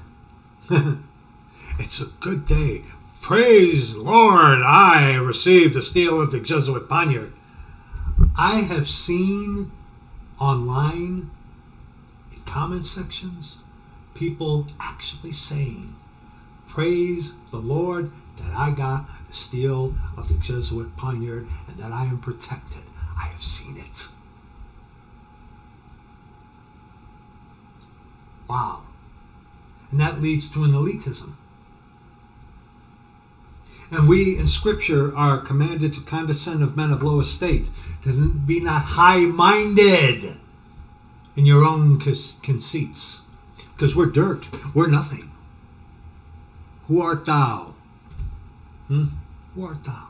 It's a good day. Praise Lord, I received the steel of the Jesuit poniard. I have seen online, in comment sections, people actually saying, praise the Lord that I got the steel of the Jesuit poniard and that I am protected. I have seen it. Wow. And that leads to an elitism. And we in Scripture are commanded to condescend of men of low estate, to be not high-minded in your own conceits. Because we're dirt. We're nothing. Who art thou? Who art thou?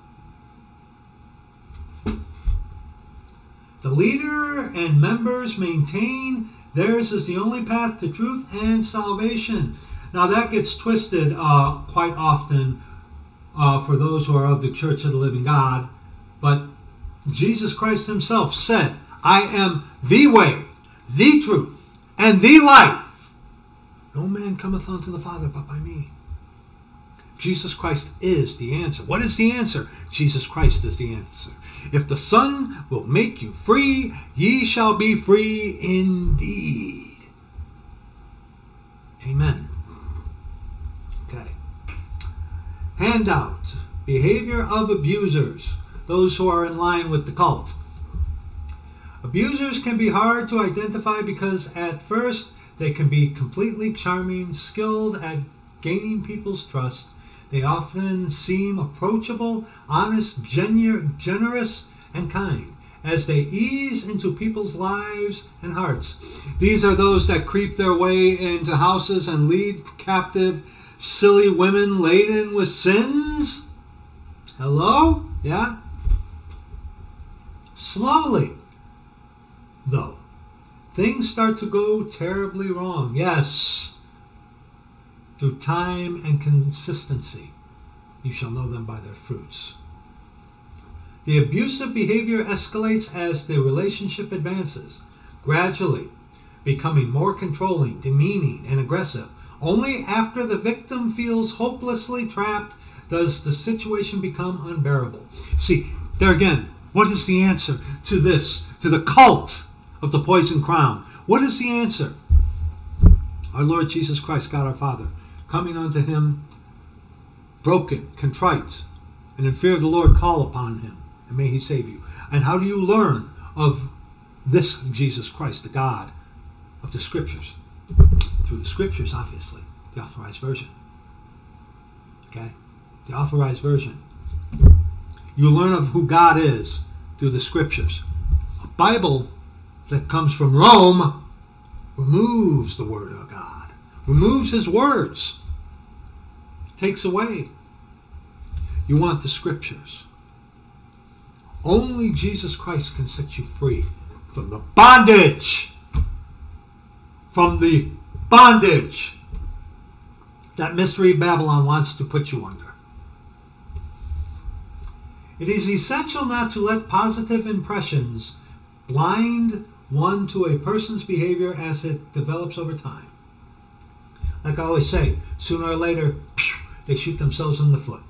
The leader and members maintain theirs is the only path to truth and salvation. Now that gets twisted quite often for those who are of the Church of the Living God. But Jesus Christ himself said, I am the way, the truth, and the life. No man cometh unto the Father but by me. Jesus Christ is the answer. What is the answer? Jesus Christ is the answer. If the Son will make you free, ye shall be free indeed. Amen. Handout, behavior of abusers, those who are in line with the cult. Abusers can be hard to identify because at first they can be completely charming, skilled at gaining people's trust. They often seem approachable, honest, generous, and kind as they ease into people's lives and hearts. These are those that creep their way into houses and lead captive silly women laden with sins. Hello? Yeah? Slowly, though, things start to go terribly wrong. Yes. Through time and consistency, you shall know them by their fruits. The abusive behavior escalates as the relationship advances, gradually becoming more controlling, demeaning, and aggressive. Only after the victim feels hopelessly trapped does the situation become unbearable. See, there again, what is the answer to this, to the cult of the Poison Crown? What is the answer? Our Lord Jesus Christ, God our Father, coming unto him, broken, contrite, and in fear of the Lord, call upon him, and may he save you. And how do you learn of this Jesus Christ, the God of the Scriptures? Through the Scriptures, obviously, the Authorized Version. Okay? The Authorized Version. You learn of who God is through the Scriptures. A Bible that comes from Rome removes the Word of God, removes his words, takes away. You want the Scriptures. Only Jesus Christ can set you free from the bondage. From the bondage that Mystery Babylon wants to put you under. It is essential not to let positive impressions blind one to a person's behavior as it develops over time. Like I always say, sooner or later, they shoot themselves in the foot.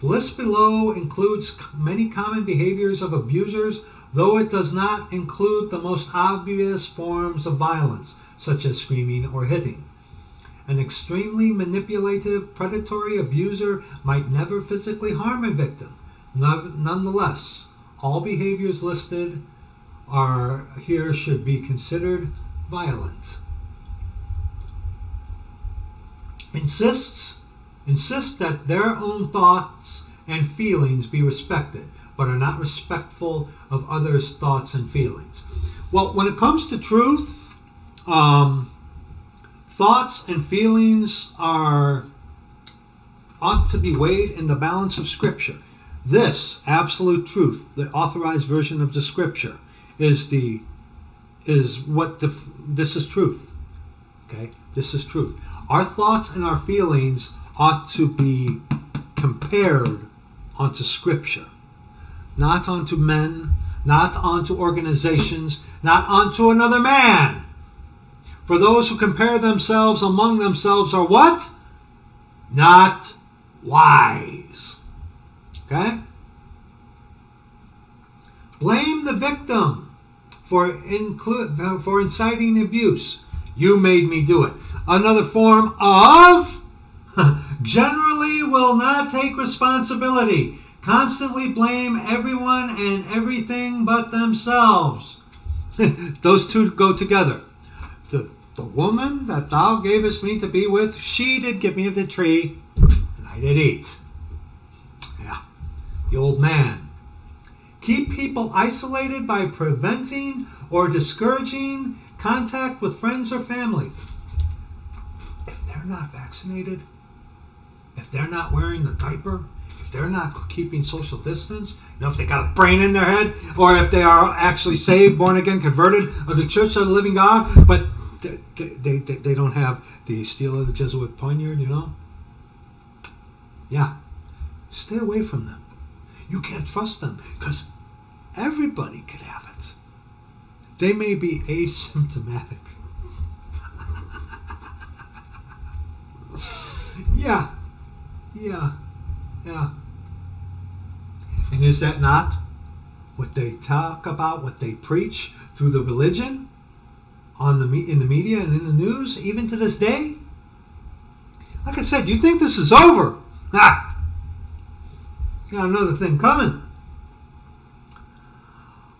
The list below includes many common behaviors of abusers, though it does not include the most obvious forms of violence, such as screaming or hitting. An extremely manipulative, predatory abuser might never physically harm a victim. Nonetheless, all behaviors listed are here should be considered violent. Insist that their own thoughts and feelings be respected, but are not respectful of others' thoughts and feelings. Well, when it comes to truth, thoughts and feelings ought to be weighed in the balance of Scripture. This absolute truth, the authorized version of the Scripture, this is truth. Okay, this is truth. Our thoughts and our feelings ought to be compared onto Scripture, not onto men, not onto organizations, not onto another man. For those who compare themselves among themselves are what? Not wise. Okay? Blame the victim for inciting abuse. You made me do it. Another form of generally will not take responsibility. Constantly blame everyone and everything but themselves. Those two go together. The woman that thou gavest me to be with, she did give me of the tree, and I did eat. Yeah, the old man. Keep people isolated by preventing or discouraging contact with friends or family. If they're not vaccinated, if they're not wearing the diaper, if they're not keeping social distance, you know, if they got a brain in their head, or if they are actually saved, born again, converted of the Church of the Living God, but they don't have the steel of the Jesuit poignard, you know? Yeah. Stay away from them. You can't trust them because everybody could have it. They may be asymptomatic. Yeah. Yeah. Yeah. And is that not what they talk about, what they preach through the religion? In the media and in the news, even to this day? Like I said, you think this is over. Ha! Got another thing coming.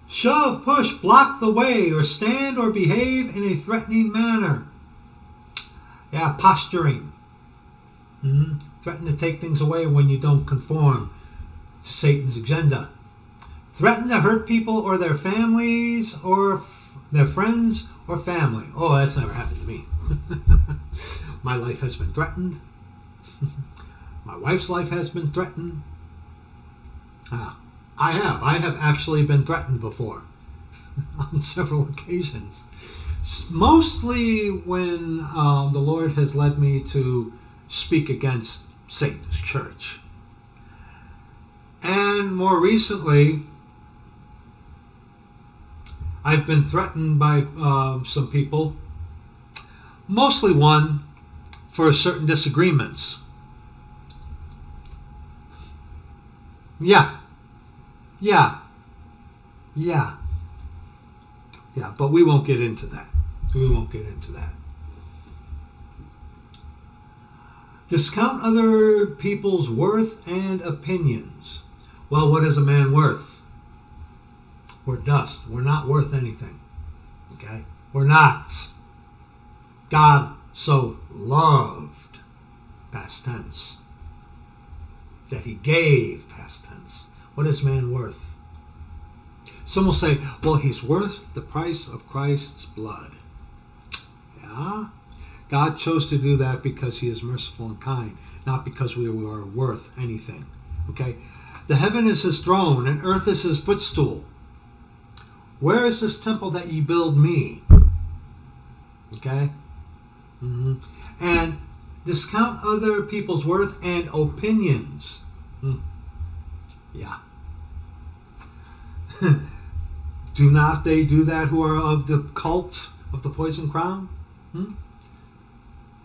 Shove, push, block the way, or stand or behave in a threatening manner. Yeah, posturing. Threaten to take things away when you don't conform to Satan's agenda. Threaten to hurt people or their families or their friends or family. Oh, that's never happened to me. My life has been threatened. My wife's life has been threatened. I have actually been threatened before on several occasions. Mostly when the Lord has led me to speak against Satan's church. And more recently, I've been threatened by some people, mostly one for certain disagreements. Yeah, but we won't get into that. We won't get into that. Discount other people's worth and opinions. Well, what is a man worth? We're dust. We're not worth anything. Okay? We're not. God so loved, past tense, that he gave, past tense. What is man worth? Some will say, well, he's worth the price of Christ's blood. Yeah? God chose to do that because he is merciful and kind, not because we are worth anything. Okay? The heaven is his throne and earth is his footstool. Where is this temple that ye build me? Okay? And discount other people's worth and opinions. Yeah. Do not they do that who are of the cult of the Poison Crown?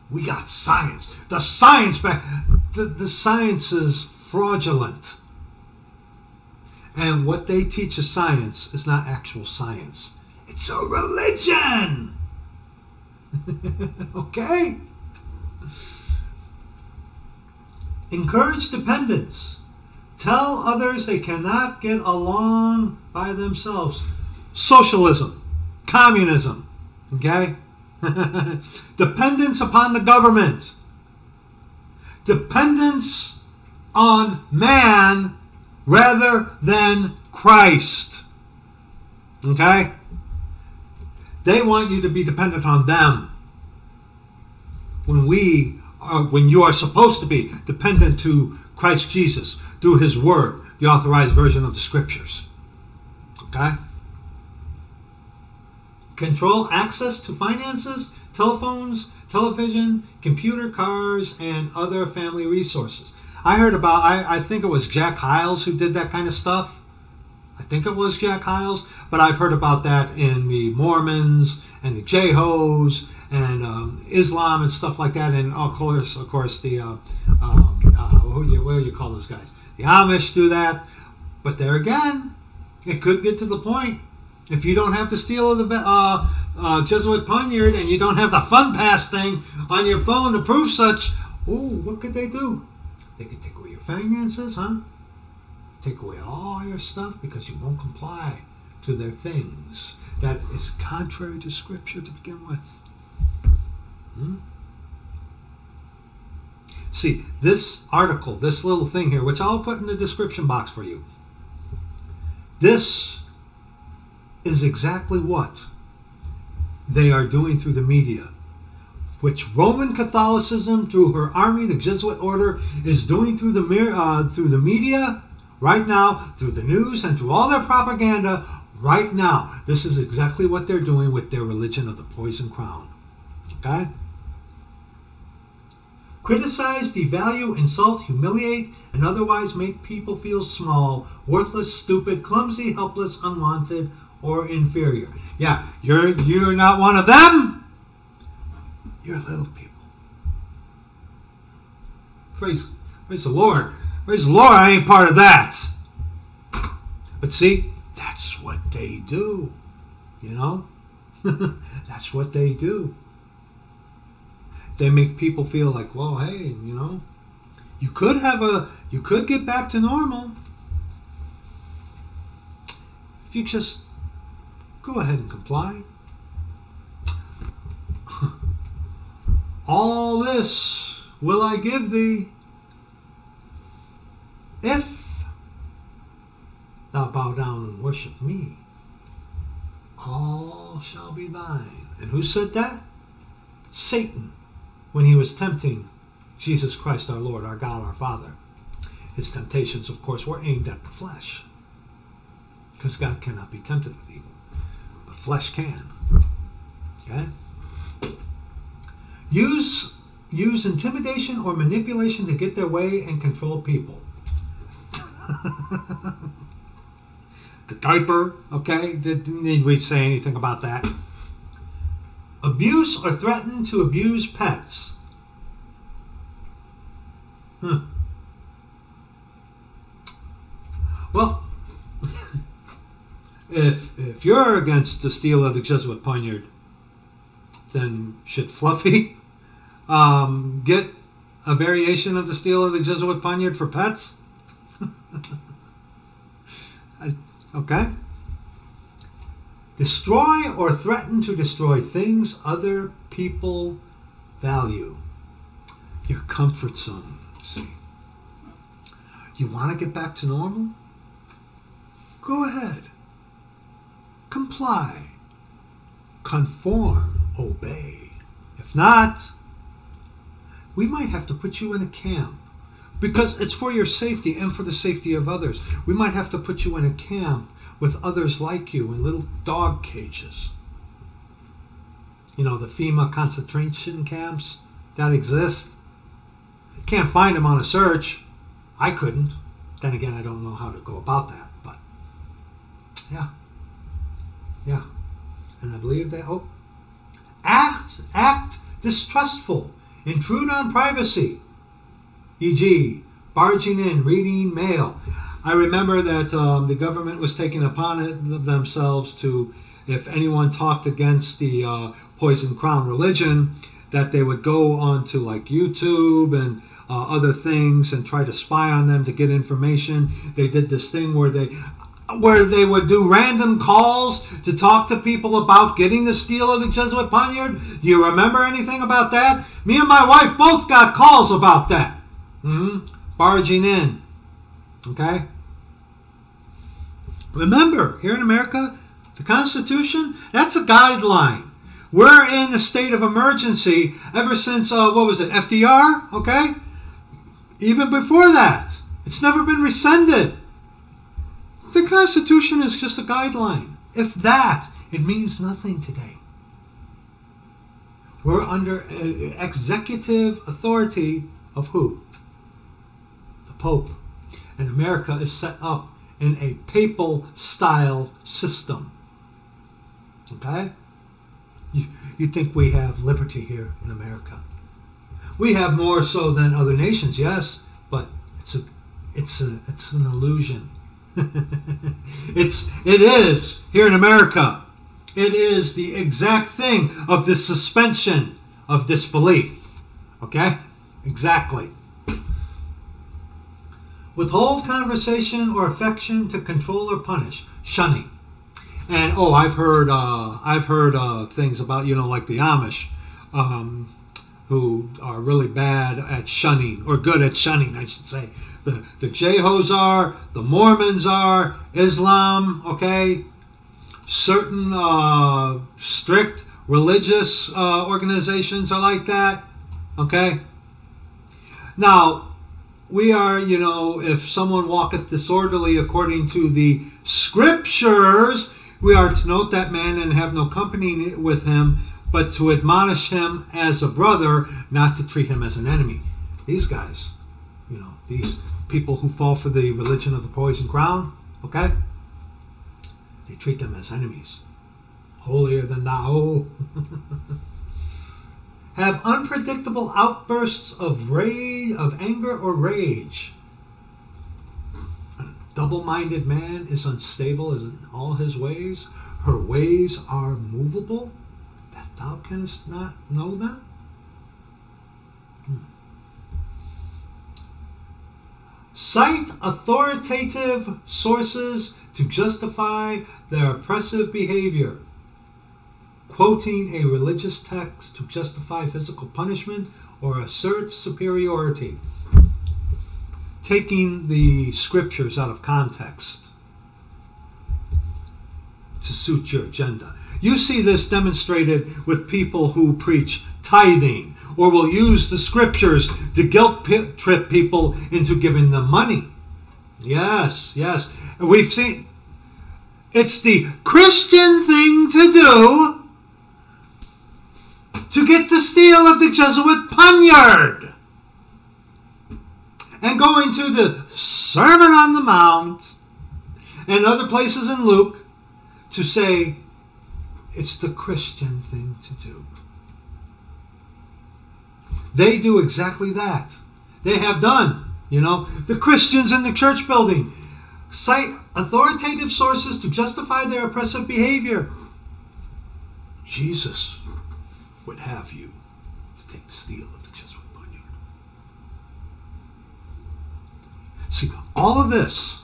We got science. The science back. The science is fraudulent. And what they teach as science is not actual science. It's a religion! Okay? Encourage dependence. Tell others they cannot get along by themselves. Socialism, communism, okay? Dependence upon the government. Dependence on man rather than Christ, okay? They want you to be dependent on them when you are supposed to be dependent to Christ Jesus through his word, the authorized version of the scriptures, okay? Control access to finances, telephones, television, computer, cars, and other family resources. I heard about, I think it was Jack Hiles who did that kind of stuff. I think it was Jack Hiles, but I've heard about that in the Mormons and the Jehos and Islam and stuff like that. And of course, the, what do you call those guys? The Amish do that. But there again, it could get to the point. If you don't have to steal the Jesuit Punyard and you don't have the Fun Pass thing on your phone to prove such, oh, what could they do? They could take away your finances, huh? Take away all your stuff because you won't comply to their things. That is contrary to Scripture to begin with. Hmm? See, this article, this little thing here, which I'll put in the description box for you, this is exactly what they are doing through the media, which Roman Catholicism, through her army, the Jesuit order, is doing through the media right now, through the news, and through all their propaganda right now. This is exactly what they're doing with their religion of the Poison Crown. Okay? Criticize, devalue, insult, humiliate, and otherwise make people feel small, worthless, stupid, clumsy, helpless, unwanted, or inferior. Yeah, you're not one of them. You're little people. Praise the Lord. Praise the Lord, I ain't part of that. But see, that's what they do. You know? That's what they do. They make people feel like, well, hey, you know, you could get back to normal if you just go ahead and comply. All this will I give thee if thou bow down and worship me. All shall be thine. And who said that? Satan, when he was tempting Jesus Christ, our Lord, our God, our Father. His temptations, of course, were aimed at the flesh, because God cannot be tempted with evil, but flesh can. Okay? Use intimidation or manipulation to get their way and control people. The diaper, okay? Need we say anything about that? Abuse or threaten to abuse pets. Huh. Well, if you're against the steal of the Jesuit Punyard, then shit Fluffy, get a variation of the steal of the Jesuit Punyard for pets. Okay. Destroy or threaten to destroy things other people value. Your comfort zone, see. You want to get back to normal? Go ahead. Comply. Conform. Obey. If not, we might have to put you in a camp, because it's for your safety and for the safety of others. We might have to put you in a camp with others like you in little dog cages. You know, the FEMA concentration camps that exist. Can't find them on a search. I couldn't. Then again, I don't know how to go about that. But, yeah. Yeah. And I believe that, oh. Act distrustful. Intrude on privacy. E.g., barging in, reading mail. I remember that the government was taking upon it themselves to, if anyone talked against the Poison Crown religion, that they would go onto like YouTube and other things and try to spy on them to get information. They did this thing where they would do random calls to talk to people about getting the steel of the Jesuit poniard. Do you remember anything about that? Me and my wife both got calls about that. Barging in. Okay? Remember, here in America, the Constitution, that's a guideline. We're in a state of emergency ever since, what was it, FDR? Okay? Even before that. It's never been rescinded. The Constitution is just a guideline. If that, it means nothing today. We're under executive authority of who? The Pope. And America is set up in a papal-style system. Okay? You think we have liberty here in America. We have more so than other nations, yes, but it's an illusion. It is here in America. It is the exact thing of the suspension of disbelief. Okay? Exactly. Withhold conversation or affection to control or punish. Shunning. And oh, I've heard things about, you know, like the Amish, who are really bad at shunning, or good at shunning, I should say. The Jehos are, the Mormons are, Islam, okay? Certain strict religious organizations are like that, okay? Now, we are, you know, if someone walketh disorderly according to the scriptures, we are to note that man and have no company with him, but to admonish him as a brother, not to treat him as an enemy. These guys, you know, these people who fall for the religion of the Poison Crown, okay? They treat them as enemies. Holier than thou. Have unpredictable outbursts of rage, of anger or rage. A double-minded man is unstable in all his ways. Her ways are movable. That thou canst not know them? Cite authoritative sources to justify their oppressive behavior. Quoting a religious text to justify physical punishment or assert superiority. Taking the scriptures out of context to suit your agenda. You see this demonstrated with people who preach tithing or will use the scriptures to guilt trip people into giving them money. Yes, yes. And we've seen it's the Christian thing to do to get the steel of the Jesuit poniard. And going to the Sermon on the Mount and other places in Luke to say, it's the Christian thing to do. They do exactly that. They have done, you know, the Christians in the church building cite authoritative sources to justify their oppressive behavior. Jesus would have you to take the steel of the Jesuit poniard. See, all of this,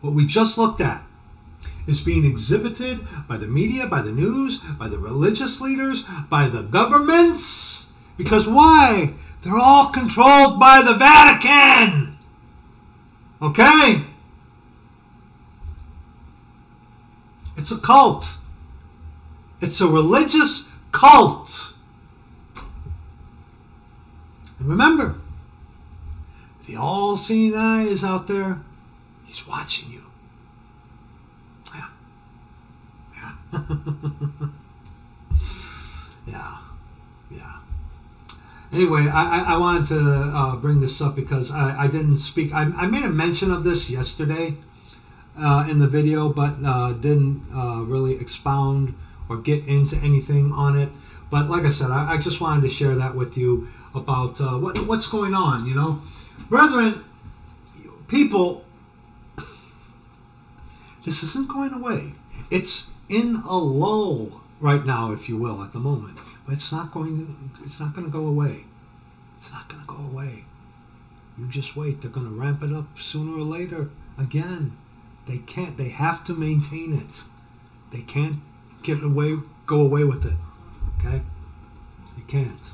what we just looked at, is being exhibited by the media, by the news, by the religious leaders, by the governments. Because why? They're all controlled by the Vatican. Okay? It's a cult. It's a religious cult. And remember, the all-seeing eye is out there. He's watching you. yeah. Anyway, I wanted to bring this up because I didn't speak. I made a mention of this yesterday in the video, but didn't really expound or get into anything on it. But like I said, I just wanted to share that with you about what's going on, you know. Brethren, people, this isn't going away. It's in a lull right now, if you will, at the moment. But it's not going to go away. It's not going to go away. You just wait. They're going to ramp it up sooner or later again. They can't. They have to maintain it. They can't go away with it. Okay? They can't.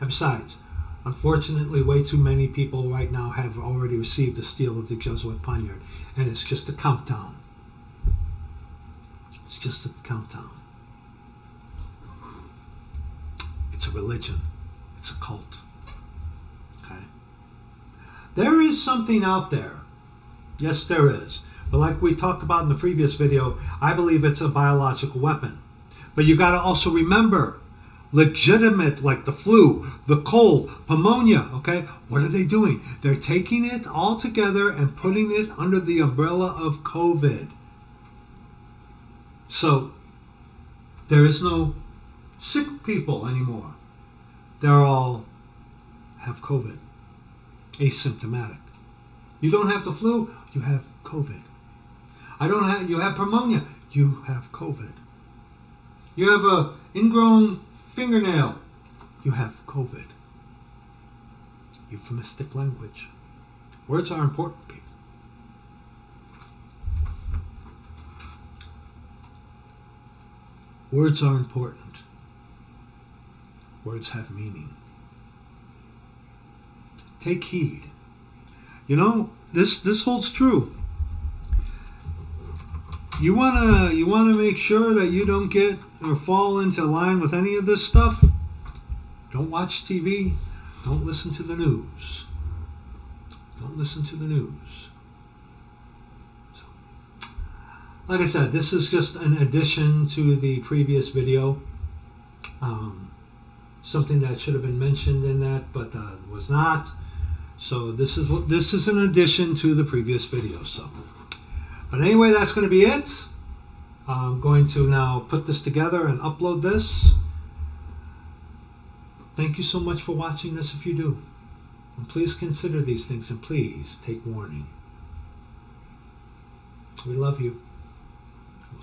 And besides, unfortunately, way too many people right now have already received the steel of the Jesuit poniard, and it's just a countdown. It's just a countdown. It's a religion. It's a cult. Okay? There is something out there. Yes, there is. But like we talked about in the previous video, I believe it's a biological weapon. But you got to also remember, legitimate, like the flu, the cold, pneumonia, okay? What are they doing? They're taking it all together and putting it under the umbrella of COVID. So there is no sick people anymore. They're all have COVID, asymptomatic. You don't have the flu, you have COVID. You have pneumonia, you have COVID. You have a ingrown fingernail, you have COVID. Euphemistic language. Words are important, people. Words are important. Words have meaning. Take heed. You know, this holds true. You wanna make sure that you don't get or fall into line with any of this stuff. Don't watch TV. Don't listen to the news. Don't listen to the news. So, like I said, this is just an addition to the previous video. Something that should have been mentioned in that, but was not. So this is an addition to the previous video. So, but anyway, that's going to be it. I'm going to now put this together and upload this. Thank you so much for watching this if you do. And please consider these things and please take warning. We love you. We'll